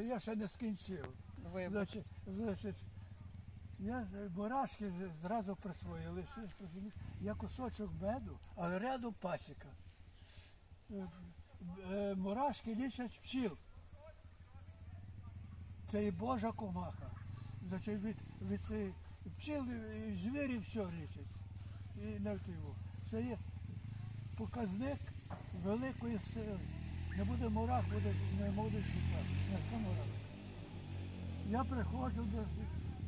Я ще не скінчив. Значить, мурашки зразу присвоїлися, я кусочок меду, а рядом пасіка. мурашки лічать пчіл. Це і Божа комаха. Значить, від цієї пчіл і звірів все лічать. І навтиву. Це є показник великої сили. Не буде мурах, буде не молодих життя. Я приходжу,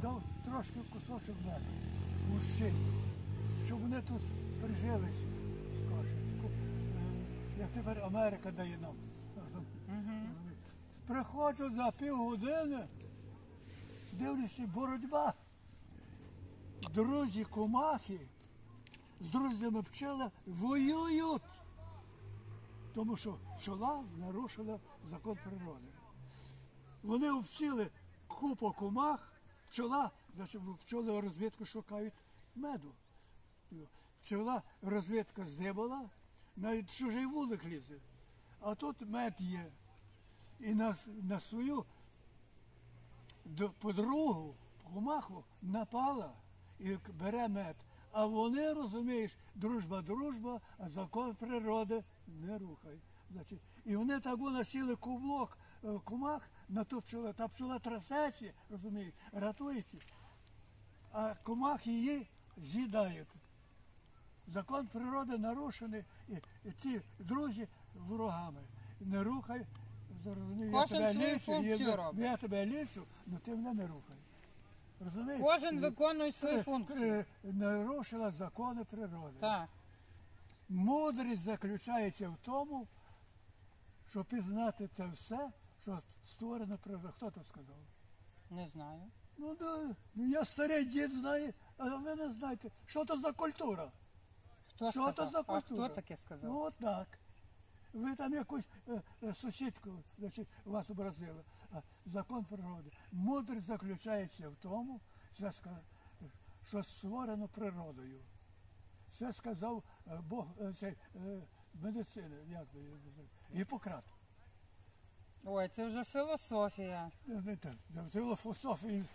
дав трошки кусочок мене, мужчин, щоб вони тут прижилися, скажімо. Як тепер Америка дає нам. Приходжу за півгодини, дивлюся, боротьба. Друзі комахи з друзями пчели воюють, тому що пчола нарушила закон природи. Вони обсіли купу комах, пчоли розвідку шукають меду. Пчола розвідка здибала, навіть чужий вулик лізе, а тут мед є. І на свою подругу, комаху, напала і бере мед. А вони, розумієш, дружба-дружба, а закон природи не рухай. І вони так насіли кублок комах на ту пчолу. Та пчола трясеться, розумієш, рятується, а комах її з'їдають. Закон природи нарушений, і ті друзі ворогами. Не рухай, я тебе лічу, але ти мене не рухай. Кожен виконує свою функцію. Нарушила закони природи. Мудрість заключається в тому, щоб пізнати те все, що створено природою. Хто це сказав? Не знаю. Ну, я старий дід знаю, а ви не знаєте. Що це за культура? Хто сказав? А хто таке сказав? Ну, отак. Ви там якусь сусідку вас образили. Закон природи. Мудрість заключається в тому, що створено природою. Це сказав Бог медицини, як би, Гіппократ. Ой, це вже філософія. Філософія,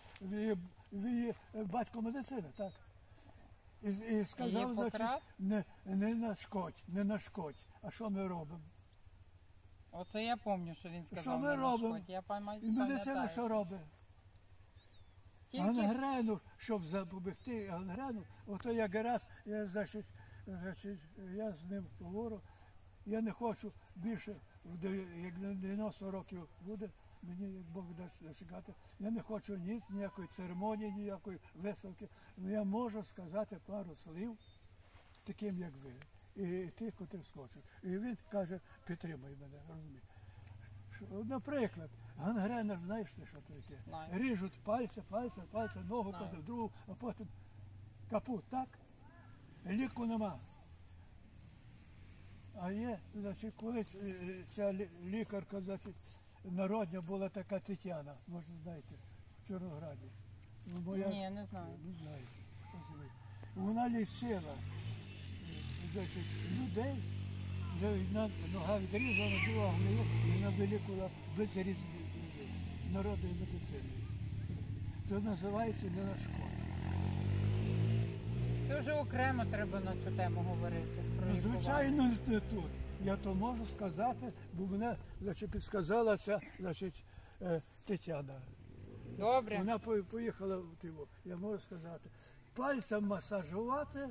він батько медицини, так? І сказав, значить, не нашкодь, не нашкодь. А що ми робимо? Оце я пам'ятаю, що він сказав не нашкодь. Що ми робимо? І медицина що робить? Гангрену, щоб запобігти гангрену, ото як раз, я з ним говорю, я не хочу більше, як 90 років буде, мені, як Бог дасть чекати, я не хочу ніякої церемонії, ніякої виставки, але я можу сказати пару слів таким, як ви, і тих, котрі скочуть. І він каже, підтримуй мене, розумієш. Наприклад, гангрена, знаєш ти, що це таке? Ріжуть пальця, ногу потім, другу, а потім капут, так? Ліку нема. А є, значить, колись ця лікарка, значить, народня була така Татьяна, може, знаєте, в Чорнограді. Ні, не знаю. Не знаю. Вона лічила, значить, людей. Нога відрізана, була гною, і вона вилікувала без різних людей, народної медицини. Це називається не нашкодь. Це вже окремо треба на цю тему говорити. Звичайно, не тут. Я то можу сказати, бо мене підказала ця Тетяна. Добре. Вона поїхала в тилу, я можу сказати. Пальцем масажувати,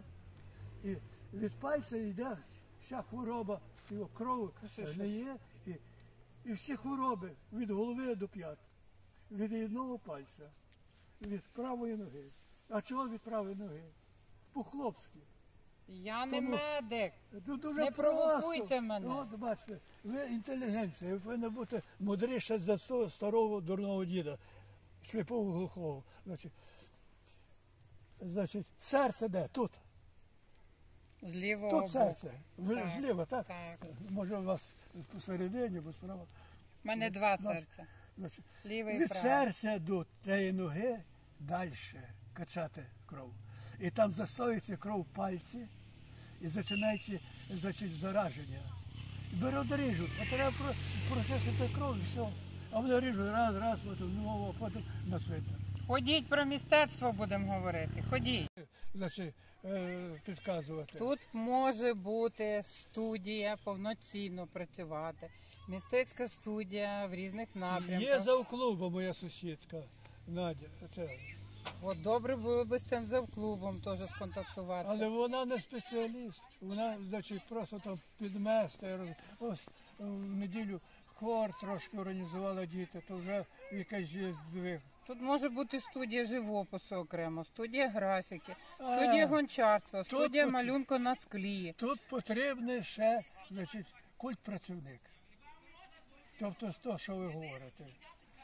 і від пальця йде вся хвороба, кров не є, і всі хвороби від голови до п'ят, від одного пальця, від правої ноги. А чого від правої ноги? По-хлопськи. Я не медик, не провокуйте мене. От бачите, ви інтелігенція, ви повинні бути мудріше за старого дурного діда, сліпого глухого. Значить, серце де? Тут. Тут серце. Зліво, так? Може у вас посередині, бо справа. У мене два серця. Від серця до тієї ноги далі качати кров. І там застоюється кров в пальці і починається зараження. Беруть, ріжуть, а треба прочистити кров і все. А вони ріжуть раз, потім знову, а потім на світло. Ходіть, про мистецтво будемо говорити, ходіть. підказувати. Тут може бути студія повноцінно працювати, мистецька студія в різних напрямках. Є завклуба моя сусідка Надя. Це. От добре було б з тим завклубом теж сконтактуватися. Але вона не спеціаліст, вона, значить, просто там підмести. Ось в неділю хор трошки організувала діти, то вже якась є здвиг. Тут може бути студія живопису окремо, студія графіки, студія гончарства, студія малюнку на склі. Тут потрібний ще, значить, культпрацівник. Тобто то, що ви говорите.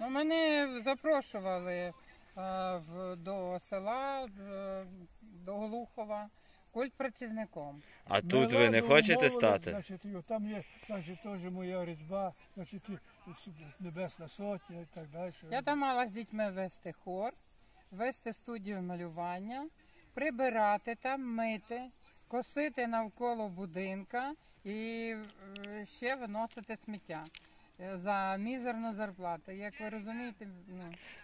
Ну, мене запрошували до села, до Глухова, культпрацівником. А тут ви не хочете стати? Значить, там є теж моя різьба, значить, Небесна Сотня і так далі. Я там мала з дітьми вести хор, вести студію малювання, прибирати там, мити, косити навколо будинка і ще виносити сміття. За мізерну зарплату, як ви розумієте.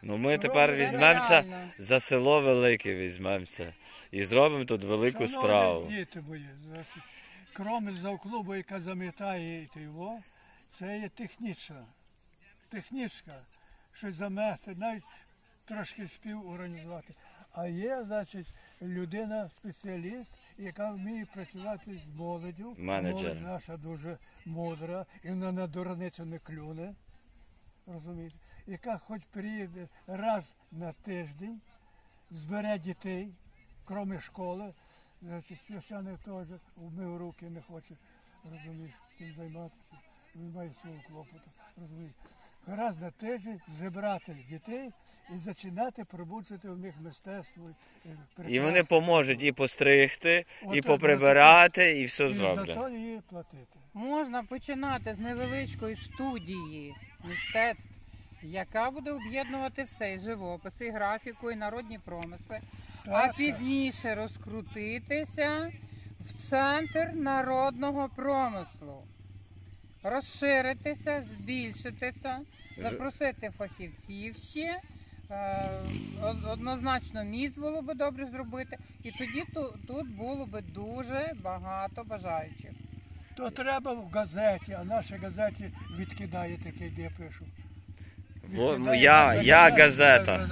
Ну ми тепер візьмемося за село Велике, візьмемося і зробимо тут велику справу. Діти мої, крім завклубу, яка замітає його, це є технічна, що замести, навіть трошки співорганізувати. А є, значить, людина-спеціаліст, яка вміє працювати з молоддю. Молодь наша дуже мудра, і вона на дурницю не клюне, розумієте? Яка хоч приїде раз на тиждень, збере дітей, крім школи, значить, священик теж вмив руки, не хоче, розумієте, тим займатися, він має свого клопоту, розумієте? Раз на тиждень зібрати дітей і починати пробуджувати в них мистецтво. І вони поможуть і постригти, і поприбирати, і все зроблять. І за то її платити. Можна починати з невеличкої студії мистецтв, яка буде об'єднувати все, і живопис, і графіку, і народні промисли. А пізніше розкрутитися в центр народного промислу. Розширитися, збільшитися, запросити фахівців ще, однозначно місць було б добре зробити, і тоді тут було б дуже багато бажаючих. То треба в газеті, а наші газеті відкидає таке, де я пишу. Я газета.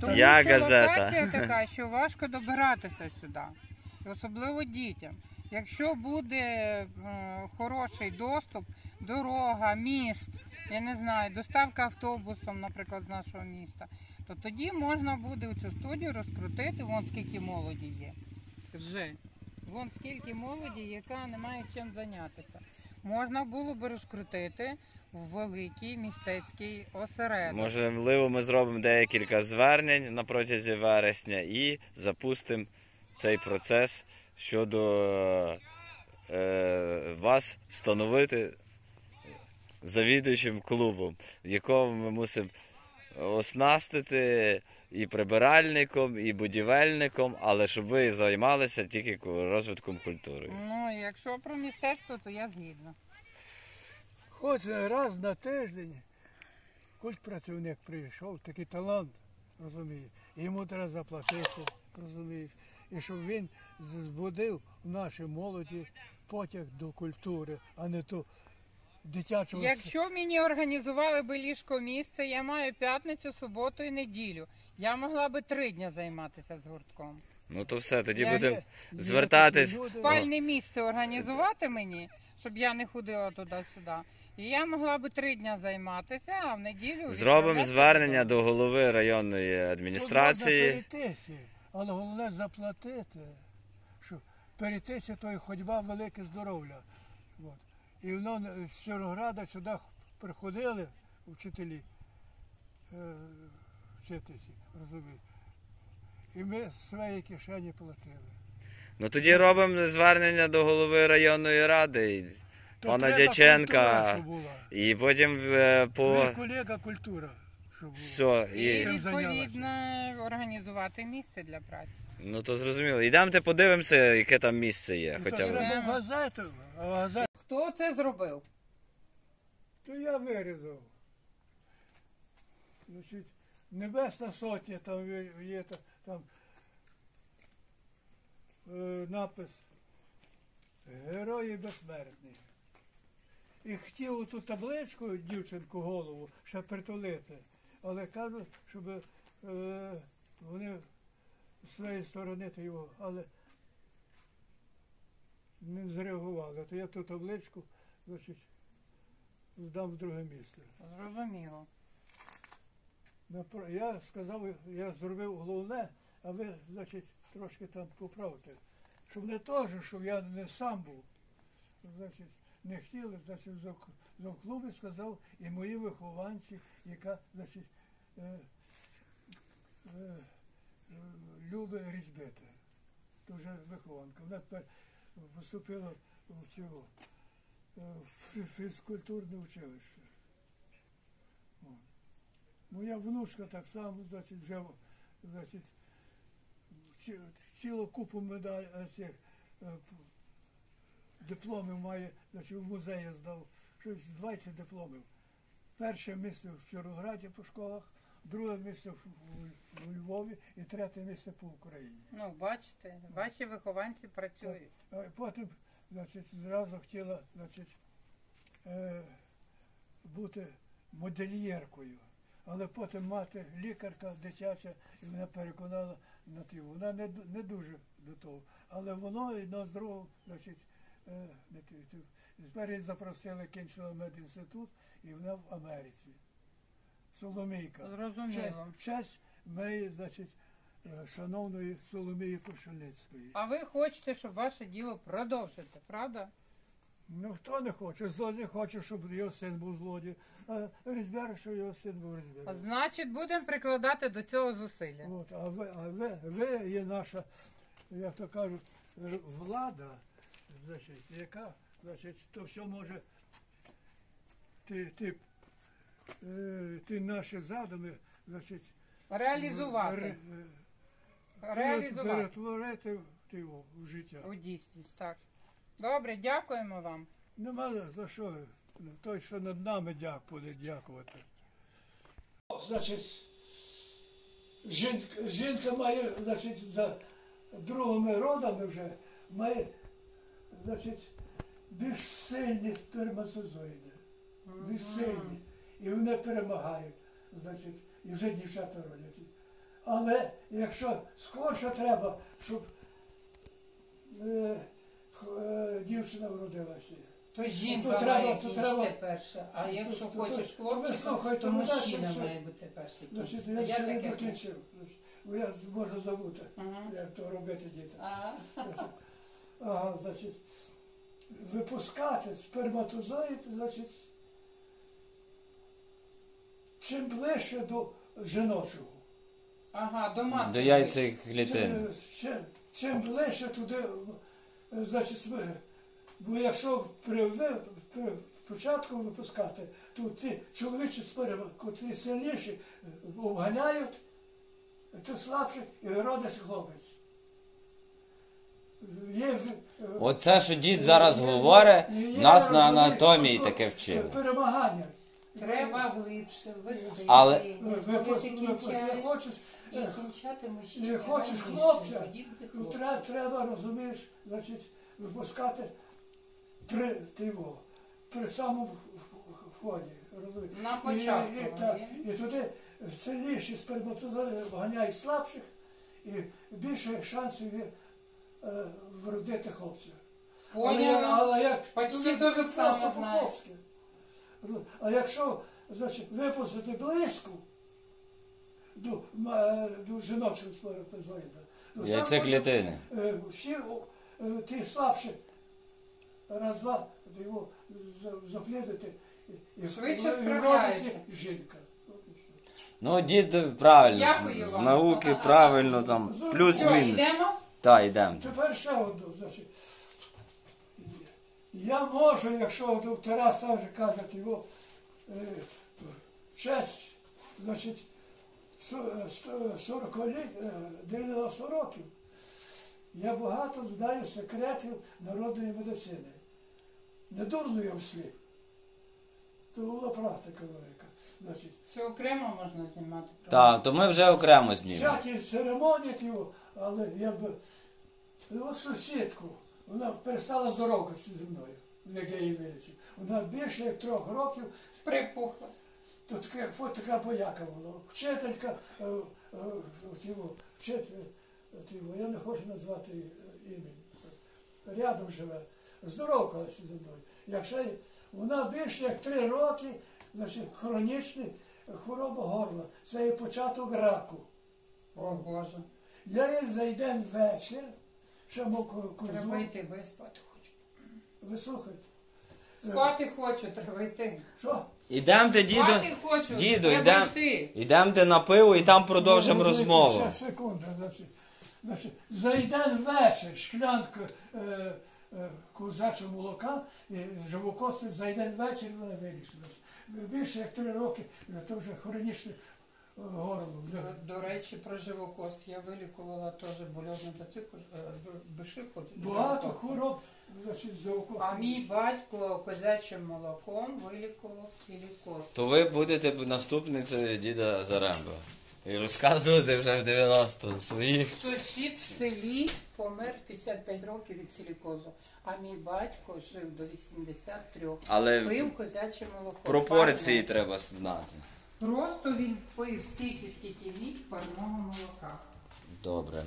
Тому що локація така, що важко добиратися сюди, особливо дітям. Якщо буде хороший доступ, дорога, міст, я не знаю, доставка автобусом, наприклад, з нашого міста, то тоді можна буде цю студію розкрутити, вон скільки молоді є. Вже. Вон скільки молоді, яка не має чим зайнятися. Можна було б розкрутити в великий містецький осередок. Можливо, ми зробимо декілька звернень на протязі вересня і запустимо цей процес щодо вас встановити завідувачем клубом, якого ми мусимо оснастити і прибиральником, і будівельником, але щоб ви займалися тільки розвитком культури. Ну, якщо про мистецтво, то я згідна. Хоч раз на тиждень культпрацівник прийшов, такий талант, розумієш, йому треба заплатити, розумієш. І щоб він збудив в нашій молоді потяг до культури, а не до дитячого... Якщо мені організували би ліжко місце, я маю п'ятницю, суботу і неділю. Я могла би 3 дні займатися з гуртком. Ну то все, тоді будемо звертатись... Спальне місце організувати мені, щоб я не ходила туди-сюди. І я могла би 3 дні займатися, а в неділю... Зробимо звернення до голови районної адміністрації. Але головне заплатити, щоб перейтися, то і ходьба велике здоров'я. І воно з Чорнограда сюди приходили вчителі вчитися, розумієте. І ми свої кишені платили. Ну тоді робимо звернення до голови районної ради, пана Дяченка. І потім по... Твій колега культура. Все, і відповідно організувати місце для праці. Ну то зрозуміло. Йдемте подивимося, яке там місце є. Хоча б газету. Хто це зробив? То я вирізав. Значить, Небесна Сотня там є, там напис «Герої безсмертні». І хотів оту табличку, дівчинку, голову ще притулити, але кажуть, щоб вони з своєї сторони то його, але не зреагували. То я ту табличку, значить, здав в друге місце. Зрозуміло. Я сказав, я зробив головне, а ви, значить, трошки там поправте. Щоб не то, щоб я не сам був, значить, не хотіли, значить, за клуби сказав і мої вихованці, яка, значить, любить різьбити. То вже вихованка. Вона тепер поступила в фізкультурне училище. Моя внучка так само, значить, вже, значить, цілу купу медалей, цих дипломів має, значить, в музеї здав, щось 20 дипломів. Перше місце в Чорнограді по школах, друге місце у Львові і третє місце по Україні. Ну, бачите, ваші вихованці працюють. Потім, значить, зразу хотіла, значить, бути модельєркою. Але потім мати, лікарка дитяча, і мене переконала на ті. Вона не дуже до того. Але воно одно з другого, значить, тепер її запросили, кінчила медінститут, і вона в Америці. Соломійка. Зрозуміло. Честь моєї, значить, шановної Соломії Пошельницької. А ви хочете, щоб ваше діло продовжити, правда? Ну, хто не хоче? Злодій хоче, щоб його син був злодій. А різьбяр, що його син був різьбяр. Значить, будемо прикладати до цього зусилля. От, а ви є наша, як то кажуть, влада, значить, яка, значить, то все може, ти наші задуми, значить, реалізувати. Перетворити його в життя. У дійсність, так. Добре, дякуємо вам. Нема за що. Той, що над нами буде дякувати. Значить, жінка має, значить, за другими родами вже, має, значить, більш сильні сперматозоїди. Більш сильні. І вони перемагають, значить, і вже дівчата родять. Але якщо скорше треба, щоб дівчина вродилася. То жінка має кінчити перша, а якщо хочеш хлопчика, то мужчина має бути перший кінчити. Я ще не докінчив, бо я можу забути, як то робити діти. Значить, випускати сперматозоїд, значить, чим ближче до жіночого. Ага, до матки. До яйцевої клітини. Чим ближче туди. Значить, бо якщо при початку випускати, то ті чоловічі сперми, котрі сильніші, обганяють, то слабші, і родить хлопець. Оце, що дід зараз говорить, нас на анатомії таке вчили. Перемагання. Треба глибше, визвити. Але і кінчати мужчину. Хочеш хлопця, треба, розумієш, значить, випускати при самому вході. На початку. І туди сильніші сперматозоїди вганяють слабших, і більше шансів є вродити хлопця. Поняла, почти те ж саме знаю. А якщо, значить, випустити близько, до жіночого сперматозоїда. Яйцеклітини. Всі ті слабші раз-два його заплідити. Швидше справляється. Жінка. Ну, дід правильно. З науки правильно там. Плюс-мінус. Що, йдемо? Так, йдемо. Тепер ще одне, значить. Я можу, якщо Тарас там же каже його честь, значить, 90 років я багато знаю секретів народної медицини. Не дурно я вслів. Це була практика велика. Це окремо можна знімати? Так, то ми вже окремо знімемо. Всякі церемонії, але я б його сусідку, вона перестала здоровкатися зі мною, як я її вилічив. Вона більше як 3 років припухла. То таке, от така бояка була. Вчителька, я не хочу назвати ім'я, рядом живе, здоровкалася зі мною. Якщо вона більше як 3 роки, значить, хронічна хвороба горла, це і початок раку. О, Боже. Я їй за день вечір, ще мав козу. Треба йти, бо я спати хочу. Ви слухайте. Спати хочу, треба йти. Що? Ідемте, діду, ідемте на пиво і там продовжимо розмову. Ще секунду, значить, за день вечір шклянка козачого молока, живокосить, за день вечір вона вирішила. Більше як 3 роки, то вже хронічно горло. До речі, про живокост. Я вилікувала теж болезну бешику. Багато хвороб. А мій батько козячим молоком вилікував сілікоз. То ви будете наступницею діда Заремба. І розказувати вже в 90-му своїх. Сусід в селі помер 55 років від сілікозу, а мій батько жив до 83, але пив козяче молоко. Пропорції треба знати. Просто він пив стільки, скільки міг парного молока. Добре.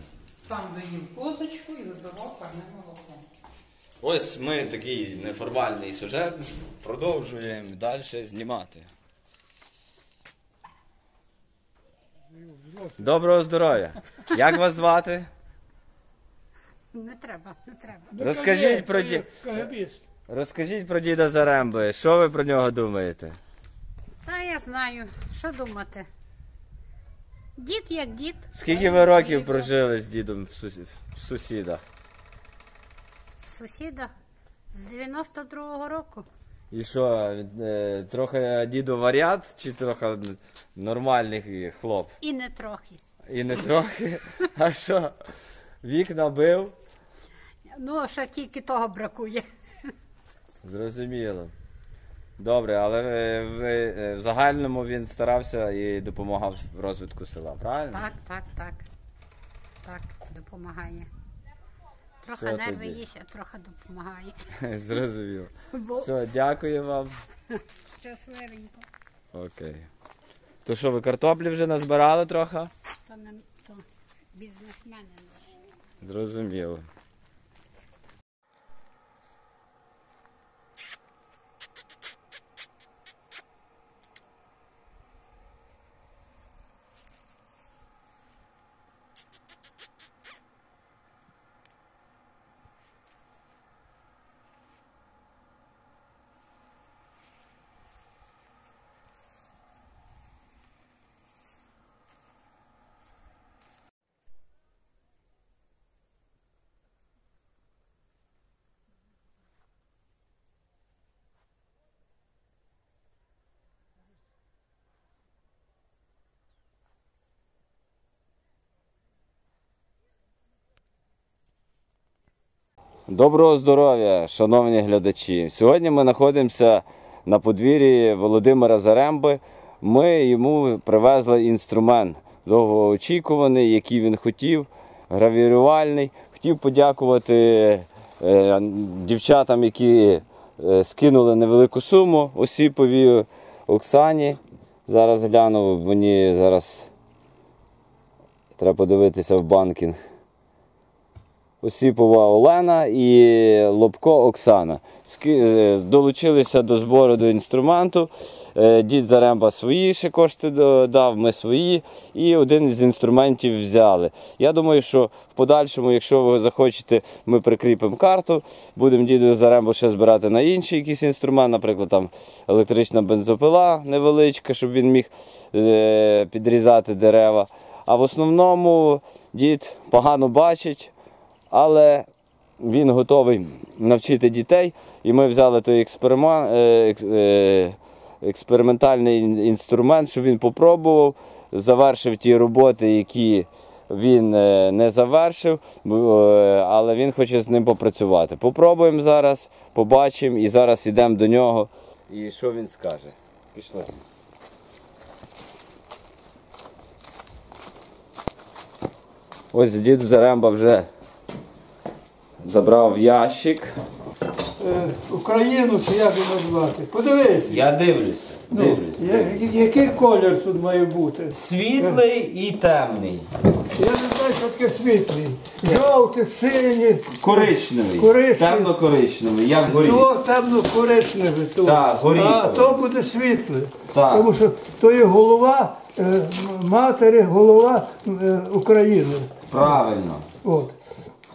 Сам доїв козочку і вибивав парне молоко. Ось ми такий неформальний сюжет продовжуємо далі знімати. Доброго здоров'я! Як вас звати? Не треба, не треба. Розкажіть про діда Заремби. Що ви про нього думаєте? Та я знаю. Що думати? Дід як дід. Скільки ви років прожили з дідом в сусідах? Сусіда з 92-го року. І що, трохи діду варіат, чи трохи нормальних хлоп? І не трохи. І не трохи? А що, вік набив? Ну, що тільки того бракує. Зрозуміло. Добре, але в загальному він старався і допомагав в розвитку села, правильно? Так, так, так. Так, допомагає. Трохи нерви їсть, а трохи допомагає. Зрозуміло. Все, дякую вам. Щасливенько. Окей. То що, ви картоплі вже назбирали трохи? То бізнесмени. Зрозуміло. Доброго здоров'я, шановні глядачі! Сьогодні ми знаходимося на подвір'ї Володимира Заремби. Ми йому привезли інструмент довгоочікуваний, який він хотів, гравірувальний. Хотів подякувати дівчатам, які скинули невелику суму, Осіпові Оксані. Зараз гляну, мені зараз треба подивитися в банкінг. Осіпова Олена і Лобко Оксана. Долучилися до збору до інструменту. Дід Заремба свої ще кошти дав, ми свої. І один із інструментів взяли. Я думаю, що в подальшому, якщо ви захочете, ми прикріпимо карту. Будемо діду Зарембу ще збирати на інший якийсь інструмент. Наприклад, там електрична бензопила невеличка, щоб він міг підрізати дерева. А в основному дід погано бачить. Але він готовий навчити дітей, і ми взяли той експериментальний інструмент, щоб він попробував, завершив ті роботи, які він не завершив, але він хоче з ним попрацювати. Попробуємо зараз, побачимо, і зараз йдемо до нього, і що він скаже. Пішли. Ось дід Заремба вже Забрав ящик. Україну, чи як його звати? Подивись. Я дивлюся. Який колір тут має бути? Світлий і темний. Я не знаю, що таке світлий. Жовтий, синій. Коричневий. Темно-коричневий, як горіх. Ну, темно-коричневий. Так, горіх. А то буде світлий. Так. Тому що то є голова матері, голова України. Правильно. От.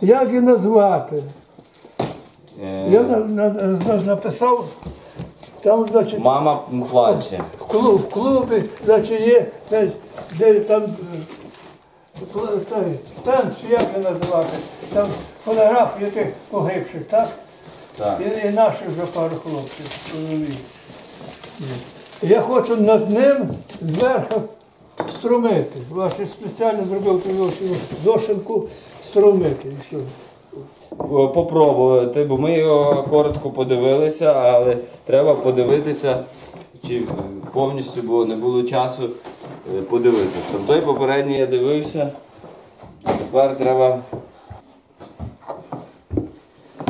Як її назвати? Я написав, там, значить, мама плаче. В клубі, значить, є, де там, як її назвати, там фотографії тих погибших, так? Так. І наших вже пару хлопців. Я хочу над ним зверху струмити. Власне, спеціально зробив ту дошинку струмити. Попробувати, бо ми його коротко подивилися, але треба подивитися, чи повністю, бо не було часу подивитися. Там той попередній я дивився, а тепер треба...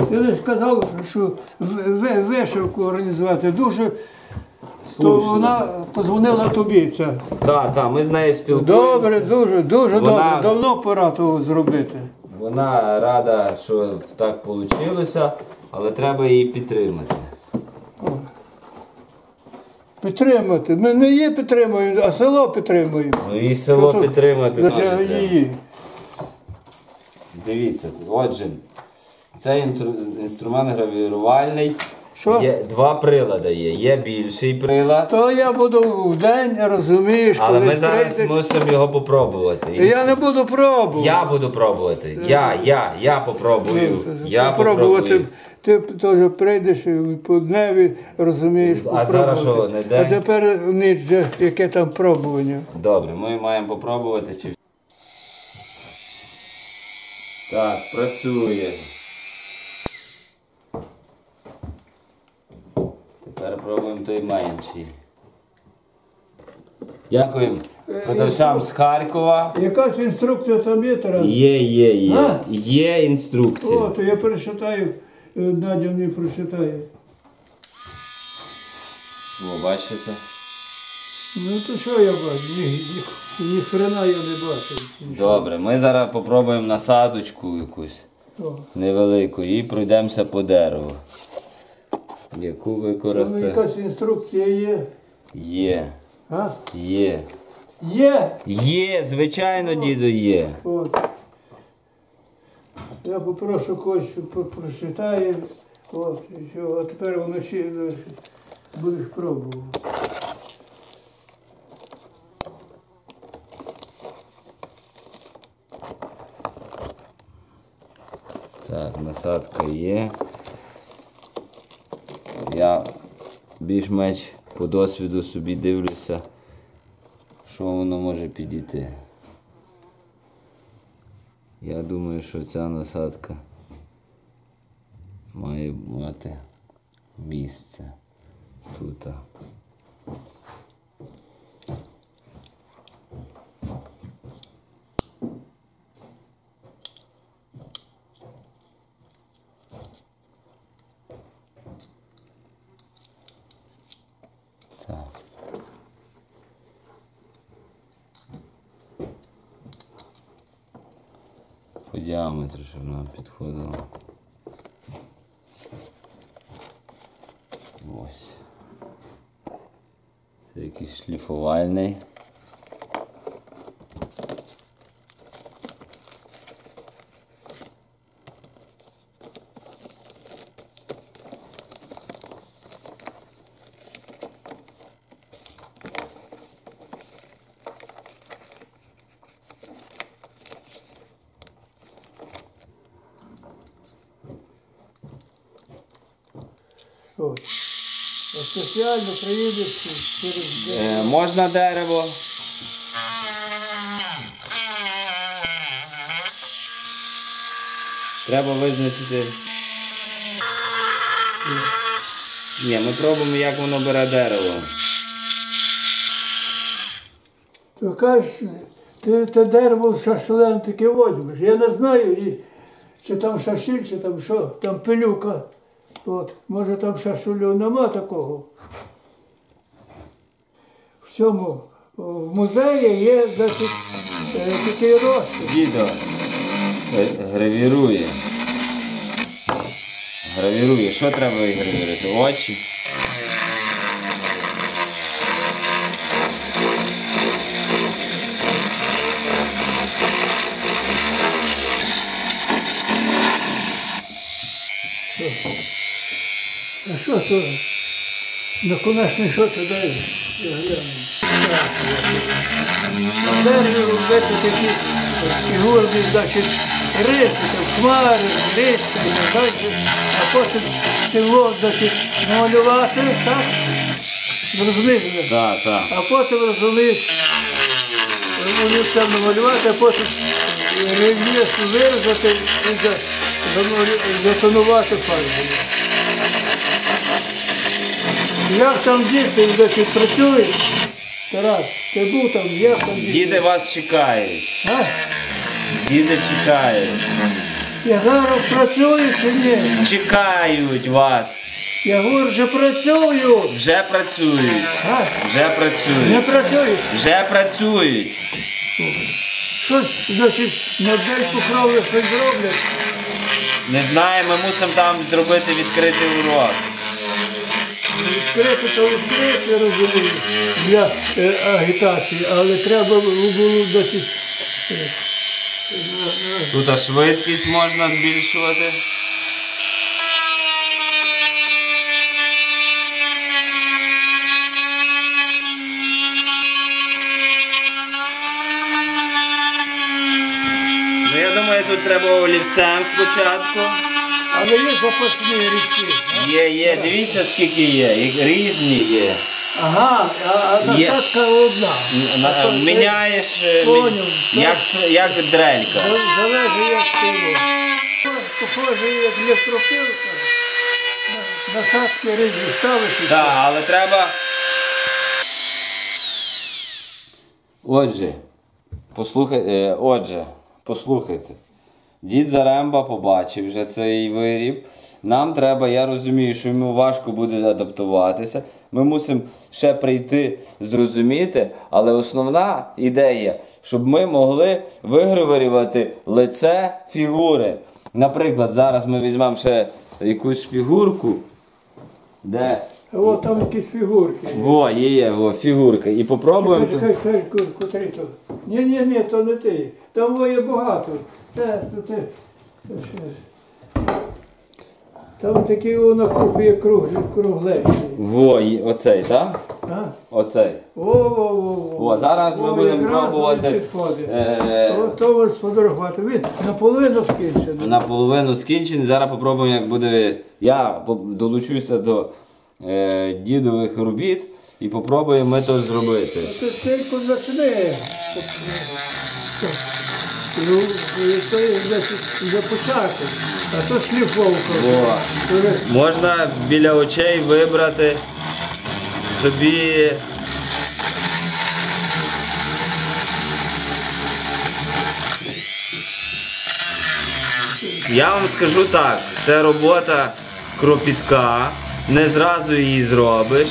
Ти сказав, що вишивку організувати дуже... То вона подзвонила тобі, ця. Так, так, ми з нею спілкуємося. Добре, дуже, дуже добре. Давно пора того зробити. Вона рада, що так вийшло, але треба її підтримати. Підтримати. Ми не її підтримуємо, а село підтримуємо. Ну і село підтримати теж треба. Дивіться, отже, цей інструмент гравіювальний. Два прилади є. Є більший прилад. То я буду вдень, розумієш, коли... Але ми зараз мусимо його попробувати. Я не буду пробувати. Я буду пробувати. Я попробую. Я попробую. Ти теж прийдеш по дневі, розумієш, попробувати. А зараз що, не день? А тепер ніч вже, яке там пробування. Добре, ми маємо попробувати чи... Так, працює. Перепробуємо той менший. Дякуємо продавцям з Харкова. Якась інструкція там є, Тарас? Є. Є інструкція. О, то я прочитаю, Надя мені прочитає. О, бачите? Ну то що я бачу? Ні хрена я не бачу. Добре, ми зараз попробуємо насадочку якусь невелику і пройдемося по дереву. Яку використати? Якась інструкція є? Є. А? Є. Є? Є, звичайно, діду, є. От. Я попрошу когось, щоб прочитає. От, і що, а тепер вночі будеш пробувати. Так, насадка є. Я більш-менш по досвіду собі дивлюся, що воно може підійти. Я думаю, що ця насадка має мати місце тут. По діаметру, щоб вона підходила. Ось. Це якийсь шліфувальний. Спеціально приїдеш через дерево. Можна дерево. Треба визначити. Ні, ми пробуємо, як воно бере дерево. То кажеш, ти дерево шашлен таки возьмеш. Я не знаю, чи там шашиль, чи там що, там пилюка. От. Може там шашулю нема такого. В цьому, в музеї є такий розпис. Дідо гравірує. Гравірує. Що треба гравірувати? Очі. А що то? Ну, конечно, що туди я гляну. Дерево робити такі фігурні, значить, риси, хмари, листя, а потім село, значить, намалювати, так? Розмисли. Так, так. А потім розмисли. Вони там намалювати, а потім рельєф вирізати і затонувати фарбою. Як там діти, значить, працюють? Тарас, ти був там, як там діти? Діти вас чекають. А? Діти чекають. Я зараз працюю чи ні? Чекають вас. Я говорю, вже працюю. Вже працюють. А? Вже працюють. Не працюють? Вже працюють. Щось, значить, на день покровлю щось зроблять? Не знаю, ми мусимо там зробити відкритий урок. Відкрити то відкрити, розумію, для агітації, але треба було досить. Тут аж швидкість можна збільшувати. Ну, я думаю, тут треба олівцем спочатку. Але є запасні річки. Є, є. Дивіться, скільки є. Різні є. Ага, а насадка одна. Міняєш, як дрелька. Залежить, як ти є. Похоже, як електропилка. Насадки різні ставиш. Так, але треба... Отже, послухайте. Дід Заремба побачив вже цей виріб. Нам треба, я розумію, що йому важко буде адаптуватися. Ми мусимо ще прийти, зрозуміти. Але основна ідея, щоб ми могли вигравірувати лице фігури. Наприклад, зараз ми візьмемо ще якусь фігурку. Де? О, там якісь фігурки. О, є, о, фігурки. І попробуємо... Чекай, котрі то? Ні, то не ти. Там є багато. Там такі воно купує кругленькі. Во, оцей, так? Оцей. О, зараз ми будемо пробувати... Того сфотографувати. Він наполовину скінчений. Наполовину скінчений. Зараз попробуємо, як буде... Я долучуся до дідових робіт і попробуємо ми то зробити. Ти тільки зачни. Ну, це для початку, а то шліфовка. Можна біля очей вибрати собі... Я вам скажу так, це робота кропітка, не зразу її зробиш,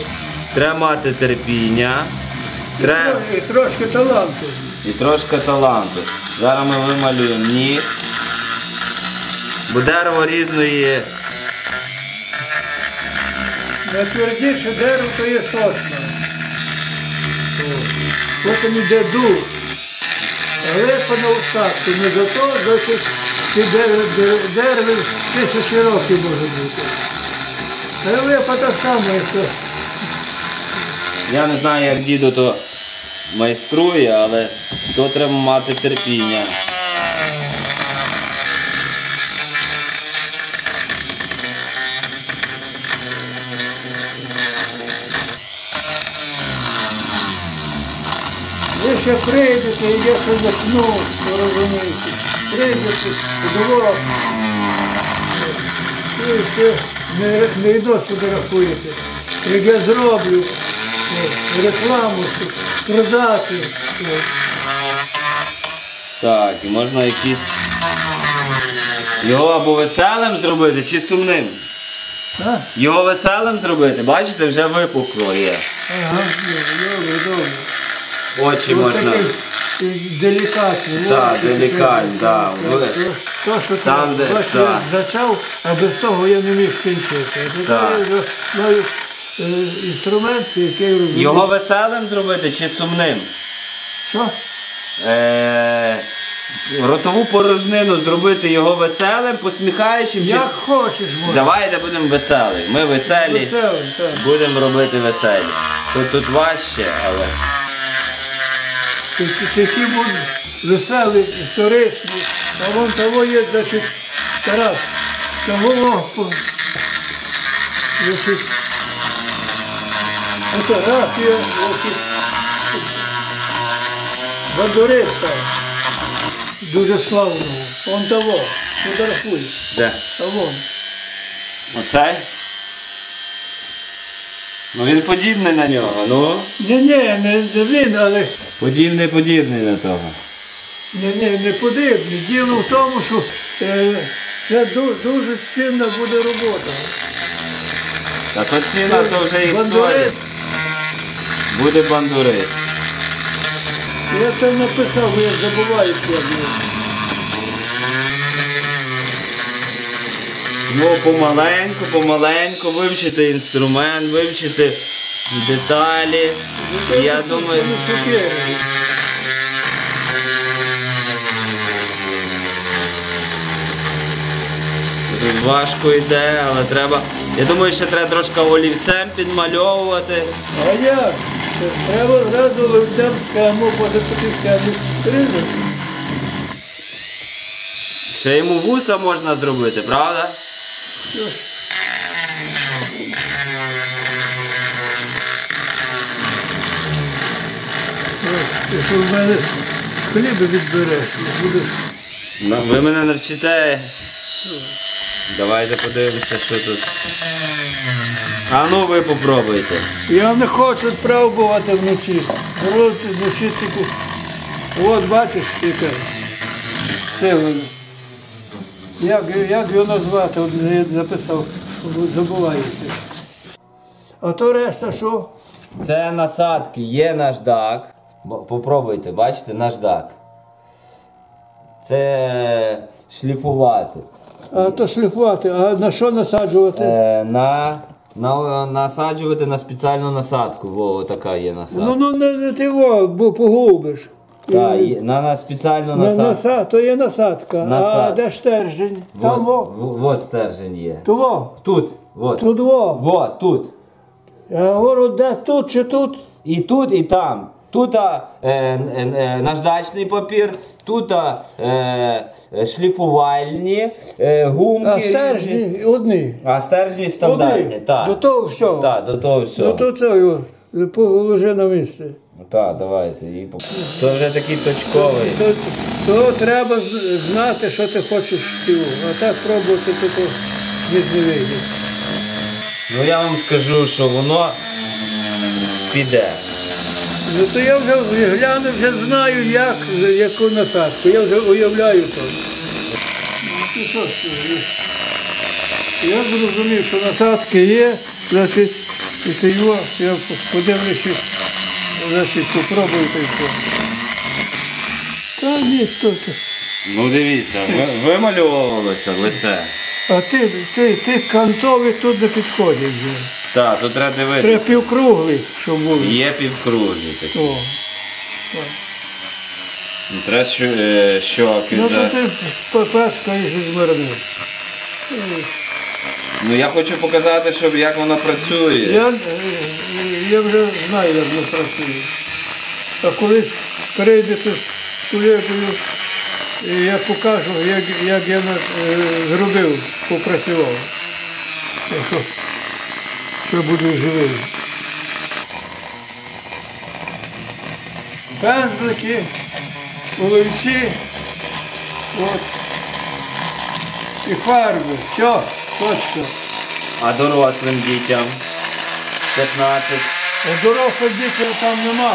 треба мати терпіння. І трошки таланту. І трошки таланту. Зараз ми вималюємо ніг. Бо дерево різної... Найтвердіше дерево то є сосна. Потім йде дух. Лепа на остатку. Не за то, що дерево тисячі років може бути. Але лепа так само, як сосна. Я не знаю, як діду то майструє, але то треба мати терпіння. Ви ще прийдете, і я ще засну, розумієте. Прийдете, подолок. Ви ще не відносити рахуєте. Як я зроблю рекламу, продати. Так, і можна якісь Його або веселим зробити, чи сумним? Так. Його веселим зробити, бачите, вже випукло є. Ага, добре, добре. Очі можна. Делікатні. Так, делікатні, так. То, що там, де, я почав, а без того я не міг кінчити. Так. Я вже маю інструмент, який розумію. Його веселим зробити чи сумним? Що? Ротову порожнину зробити його веселим, посміхаючим. Як хочеш, може. Давайте будемо веселі. Ми веселі, будемо робити веселі. Тут важче, але... Такі будуть веселі, історичні. А вон того є, значить, Тарас. Того, значить, фотографія, значить, бандуриста. Дуже славного. Вон того, фотографує. Де? А вон. Оцей? Ну він подібний на нього, ну? Ні-ні, не він, але... Подібний на того. Ні-ні, не подібний. Діло в тому, що це дуже цінна буде робота. Та то ціна, то вже історія. Бандурист. Буде бандурист. Я це написав, я забуваю сьогодні. Ну, помаленьку, помаленьку вивчити інструмент, вивчити деталі. Я думаю... Тут важко йде, але треба... Я думаю, ще треба трошки олівцем підмальовувати. А як? Треба одразу олівцем скажемо, позапити скажемо. Ще йому вуса можна зробити, правда? Якщо в мене хліба відбереш, будеш... Ви мене навчите. Давайте подивимося, що тут. А ну ви попробуйте. Я не хочу спробувати вночі. Вночі тільки... От бачиш, яка сила. Як його назвати, я записав, забуваєте. А то решта що? Це насадки, є наждак. Попробуйте, бачите, наждак. Це шліфувати. А то шліфувати, а на що насаджувати? Насаджувати на спеціальну насадку, во, така є насадка. Ну, ти його погубиш. Так, на спеціальну насадку. То є насадка, а де стержень? Ось стержень є. Того? Тут. Тут во? Во, тут. Я говорю, де тут чи тут? І тут, і там. Тут наждачний папір, тут шліфувальні, гумки. А стержні одні. А стержні стандартні, так. До того всього. Так, до того всього. До того положи на місце. Так, давайте. Це вже такий точковий. То треба знати, що ти хочеш співати, а так пробувати тут не вийде. Ну я вам скажу, що воно піде. Ну то я вже гляну, вже знаю, яку насадку, я вже уявляю то. Я зрозумів, що насадки є, значить, і ти його, я подивлюся, значить, попробую та й все. Та ні, що це. Ну дивіться, вималювалося лице. А ти кантовий тут не підходить вже. Так, тут треба дивитися. Треба півкруглий, щоб був. Є півкруглий такий. О. Треба щоки. Ну, то ти попаскаєш і звернеш. Ну, я хочу показати, як воно працює. Я вже знаю, як воно працює. А колись прийдете з колегою, я покажу, як я зробив, попрацював. Що буде живий. Пензлики, олівці, от, і фарби, все, точно. А дорослим дітям? 15. А дорослим дітям там нема.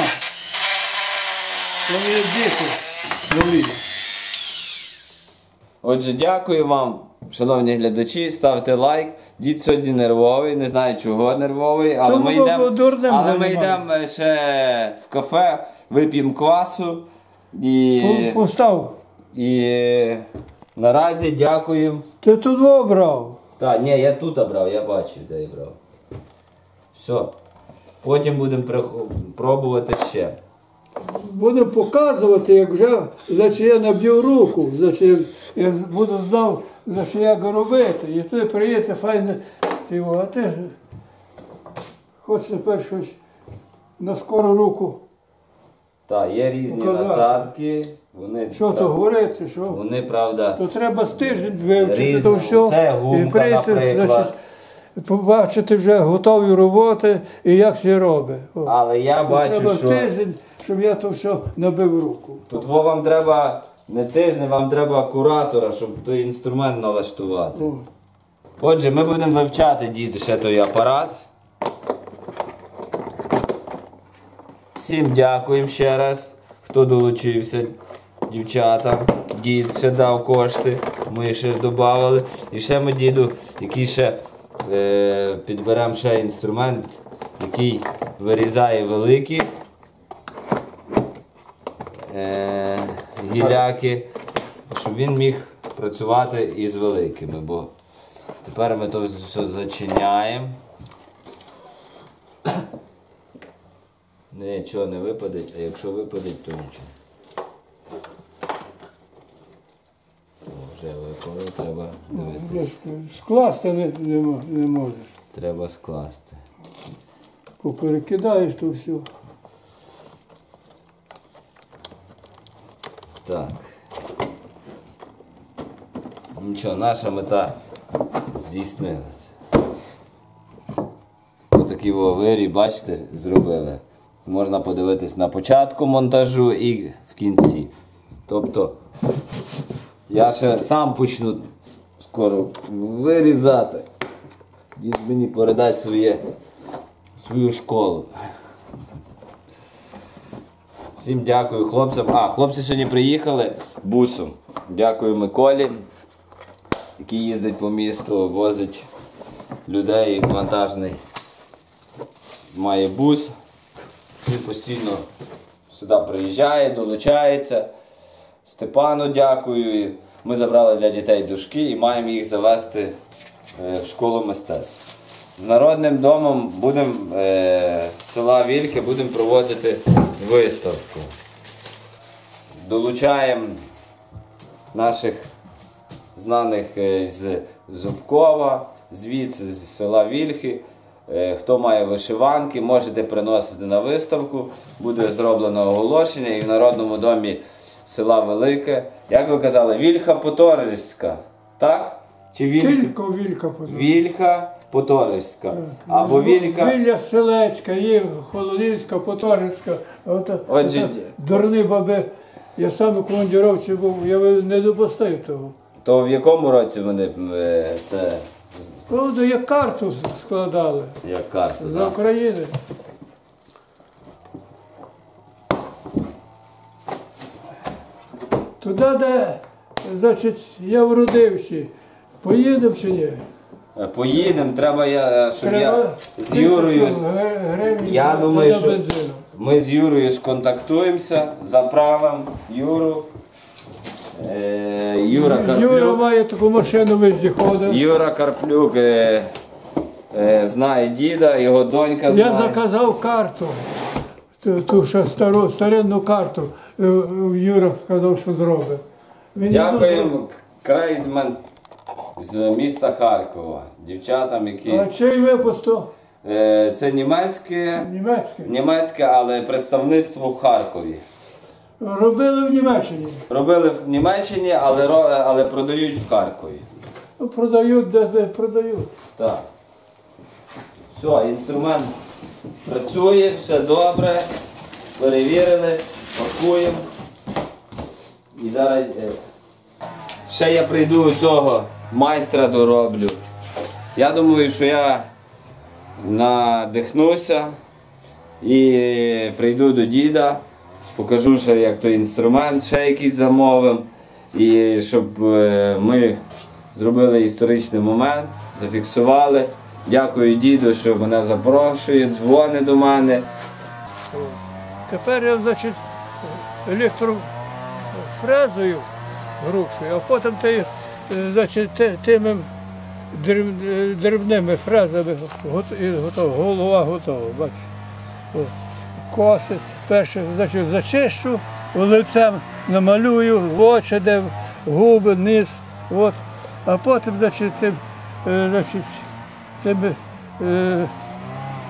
Там є діти нові. Отже, дякую вам, шановні глядачі, ставте лайк. Дід сьогодні нервовий, не знаю чого нервовий, але ми йдемо ще в кафе, вип'ємо квасу і... Постав. І наразі дякуємо. Ти тут брав? Так, ні, я тут брав, я бачив, де я брав. Все. Потім будемо пробувати ще. Буду показувати, як вже, значить, я наб'ю руку, значить, я буду знав, значить, як робити. І туди приїдете, файне, а ти хочеш тепер щось на скору руку. Так, є різні насадки. Що то говорити, що? Вони, правда, то треба з тиждень вивчити то все. Це гумка, наприклад. Побачити вже готові роботи і як все робить. Але я бачу, що... Треба тиждень, щоб я то все набив руку. Тут вам треба не тиждень, вам треба куратора, щоб той інструмент налаштувати. Отже, ми будемо вивчати, діду, ще той апарат. Всім дякуємо ще раз, хто долучився. Дівчата, дід ще дав кошти, ми ще додавали. І ще ми діду, який ще... Підберемо ще інструмент, який вирізає великі гіляки, щоб він міг працювати із великими, бо тепер ми то все зачиняємо. Нічого не випадить, а якщо випадить, то нічого. Треба дивитися. Скласти не можеш. Треба скласти. Поперекидаєш то все. Так. Нічого, наша мета здійснилася. Отакий виріб, бачите, зробили. Можна подивитись на початку монтажу і в кінці. Тобто я ще сам почну скоро вирізати. Дід мені передасть свою школу. Всім дякую хлопцям. А, хлопці сьогодні приїхали бусом. Дякую Миколі, який їздить по місту, возить людей, вантажний. Має бус. Він постійно сюди приїжджає, долучається. Степану дякую. Ми забрали для дітей дошки і маємо їх завести в школу мистецтв. З народним домом села Вільхи будемо проводити виставку. Долучаємо наших знаних з Зубкова, звідси з села Вільхи. Хто має вишиванки, можете приносити на виставку. Буде зроблено оголошення і в народному домі села Велике. Як ви казали, Вільха-Поторицька, так? Тільки Вільха-Поторицька. Вільха-Поторицька. Або Вільха... Вільха-Селецька, є Холодівська, Поторицька. Отже... Дурні баби. Я сам у командіровці був, я не допустив того. То в якому році вони це... Правда, як карту складали. Як карту, так. За Україну. Туди, де, значить, я вродився, поїдемо чи ні? Поїдемо, треба, щоб я з Юрою, я думаю, що ми з Юрою сконтактуємося, заправимо Юру. Юра має таку машину, везде ходить. Юра Карплюк знає діда, його донька знає. Я заказав карту, ту ще старинну карту. Юра сказав, що зробив. Дякуємо Крайзмен з міста Харкова. Дівчатам, які... А чий випусто? Це німецьке. Німецьке? Німецьке, але представництво в Харкові. Робили в Німеччині. Робили в Німеччині, але продають в Харкові. Продають, де продають. Так. Все, інструмент працює, все добре. Перевірили. Пакуємо. І зараз ще я прийду у цього майстра дороблю. Я думаю, що я надихнуся і прийду до діда, покажу ще, як той інструмент, ще якийсь замовим. і щоб ми зробили історичний момент, зафіксували. Дякую діду, що мене запрошує, дзвони до мене. Тепер я, значить, електрофрезою грубшою, а потім тими дрібними фрезами голова готова, бачиш. Коси перше, значить, зачищу, лицем намалюю, в очі, де губи, низ, от. А потім, значить, тими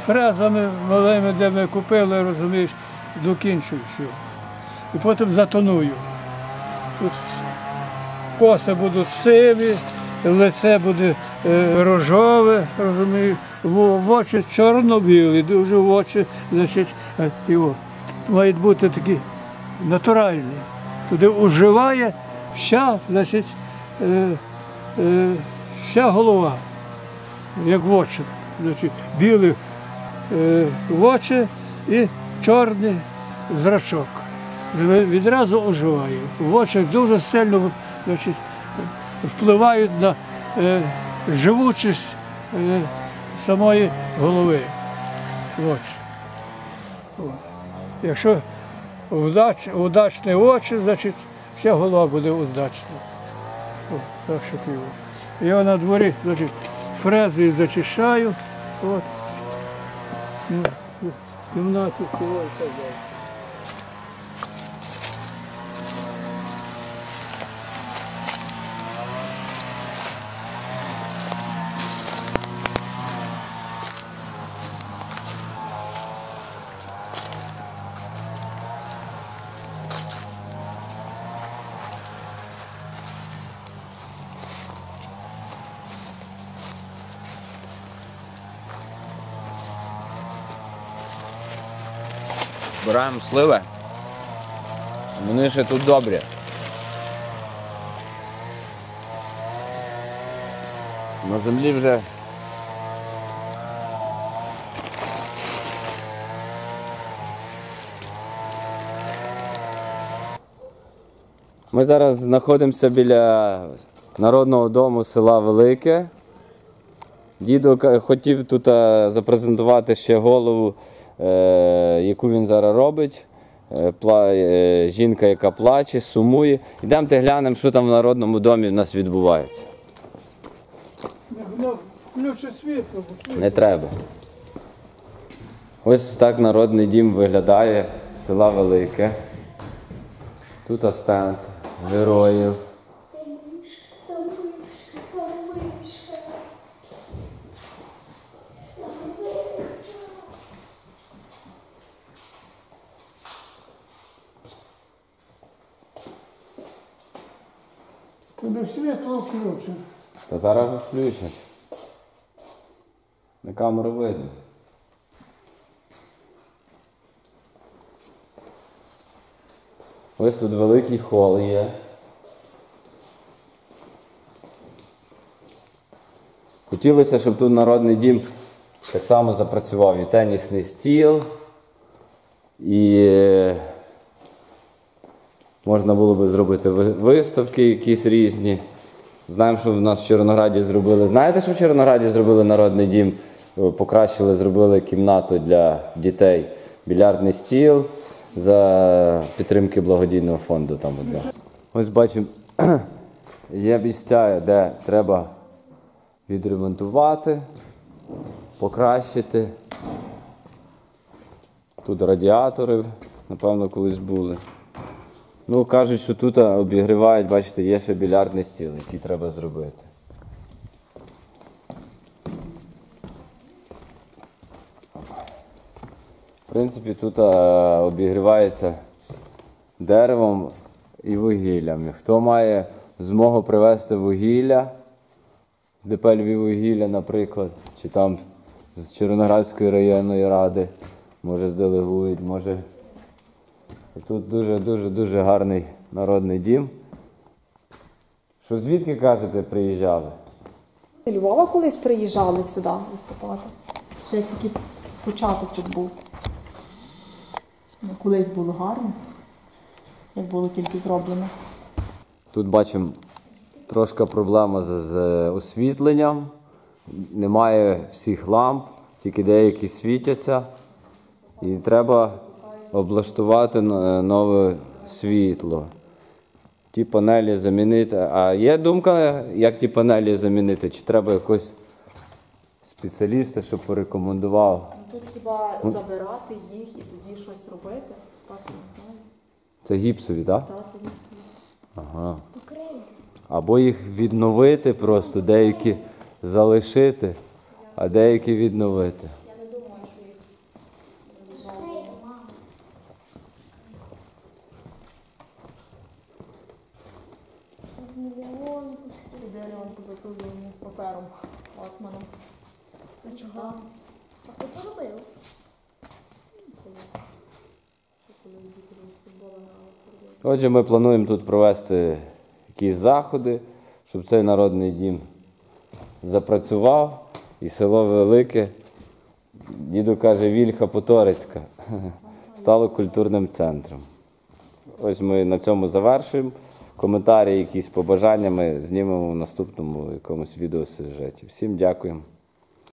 фрезами малими, де ми купили, розумієш, докінчую все. І потім затоную. Тут коси будуть сиві, лице буде рожове, розумієш, в очі чорно-білі, дуже в очі, значить, його мають бути такі натуральні. Туди уживає вся, значить, вся голова, як в очі, значить, білі в очі і чорний зрачок. Відразу уживає. В очах дуже сильно, значить, впливають на живучість самої голови. Якщо удачні очі, значить, вся голова буде удачна. Я на дворі, значить, фрезою зачищаю. От. Кімнату ховаю і так далі. Збираємо сливи, вони ще тут добрі. На землі вже ми зараз знаходимося біля народного дому села Велике. Дідо хотів тут запрезентувати ще голову, яку він зараз робить, жінка, яка плаче, сумує. Йдемо глянемо, що там в народному домі в нас відбувається. Не треба. Ось так народний дім виглядає, села Велике. Тут стенд героїв. Світло включено. Та зараз включать. На камеру видно. Ось тут великий хол є. Хотілося, щоб тут народний дім так само запрацював. І тенісний стіл, і можна було б зробити виставки якісь різні. Знаємо, що в нас в Чорнограді зробили. Знаєте, що в Чорнограді зробили народний дім? Покращили, зробили кімнату для дітей. Більярдний стіл за підтримки благодійного фонду. Там одна. Ось бачимо, є місця, де треба відремонтувати, покращити. Тут радіатори, напевно, колись були. Ну, кажуть, що тут обігрівають, бачите, є ще більярдний стіл, який треба зробити. В принципі, тут обігрівається деревом і вугіллям. Хто має змогу привезти вугілля, з ДП Львіввугілля, наприклад, чи там з Червоноградської районної ради, може зделегують, може... Тут дуже-дуже гарний народний дім. Що звідки, кажете, приїжджали? З Львова колись приїжджали сюди виступати. Ще тільки початок тут був. Колись було гарно, як було тільки зроблено. Тут бачимо трошки проблема з освітленням. Немає всіх ламп, тільки деякі світяться. І треба облаштувати нове світло. Ті панелі замінити. А є думка, як ті панелі замінити? Чи треба якось спеціаліста, щоб порекомендував? Тут хіба забирати їх і тоді щось робити? Так, я не знаю. Це гіпсові, так? Так, це гіпсові. Ага. Або їх відновити просто, деякі залишити, а деякі відновити. Я не думаю, що їх відновити. Сидеріонку затулюємо папером, латманом. А чого? А ти поробив? Отже, ми плануємо тут провести якісь заходи, щоб цей народний дім запрацював. І село Велике, діду каже, Вільха-Поторицька, стало культурним центром. Ось ми на цьому завершуємо. Коментарі, якісь побажання ми знімемо в наступному якомусь відеосюжеті. Всім дякуємо.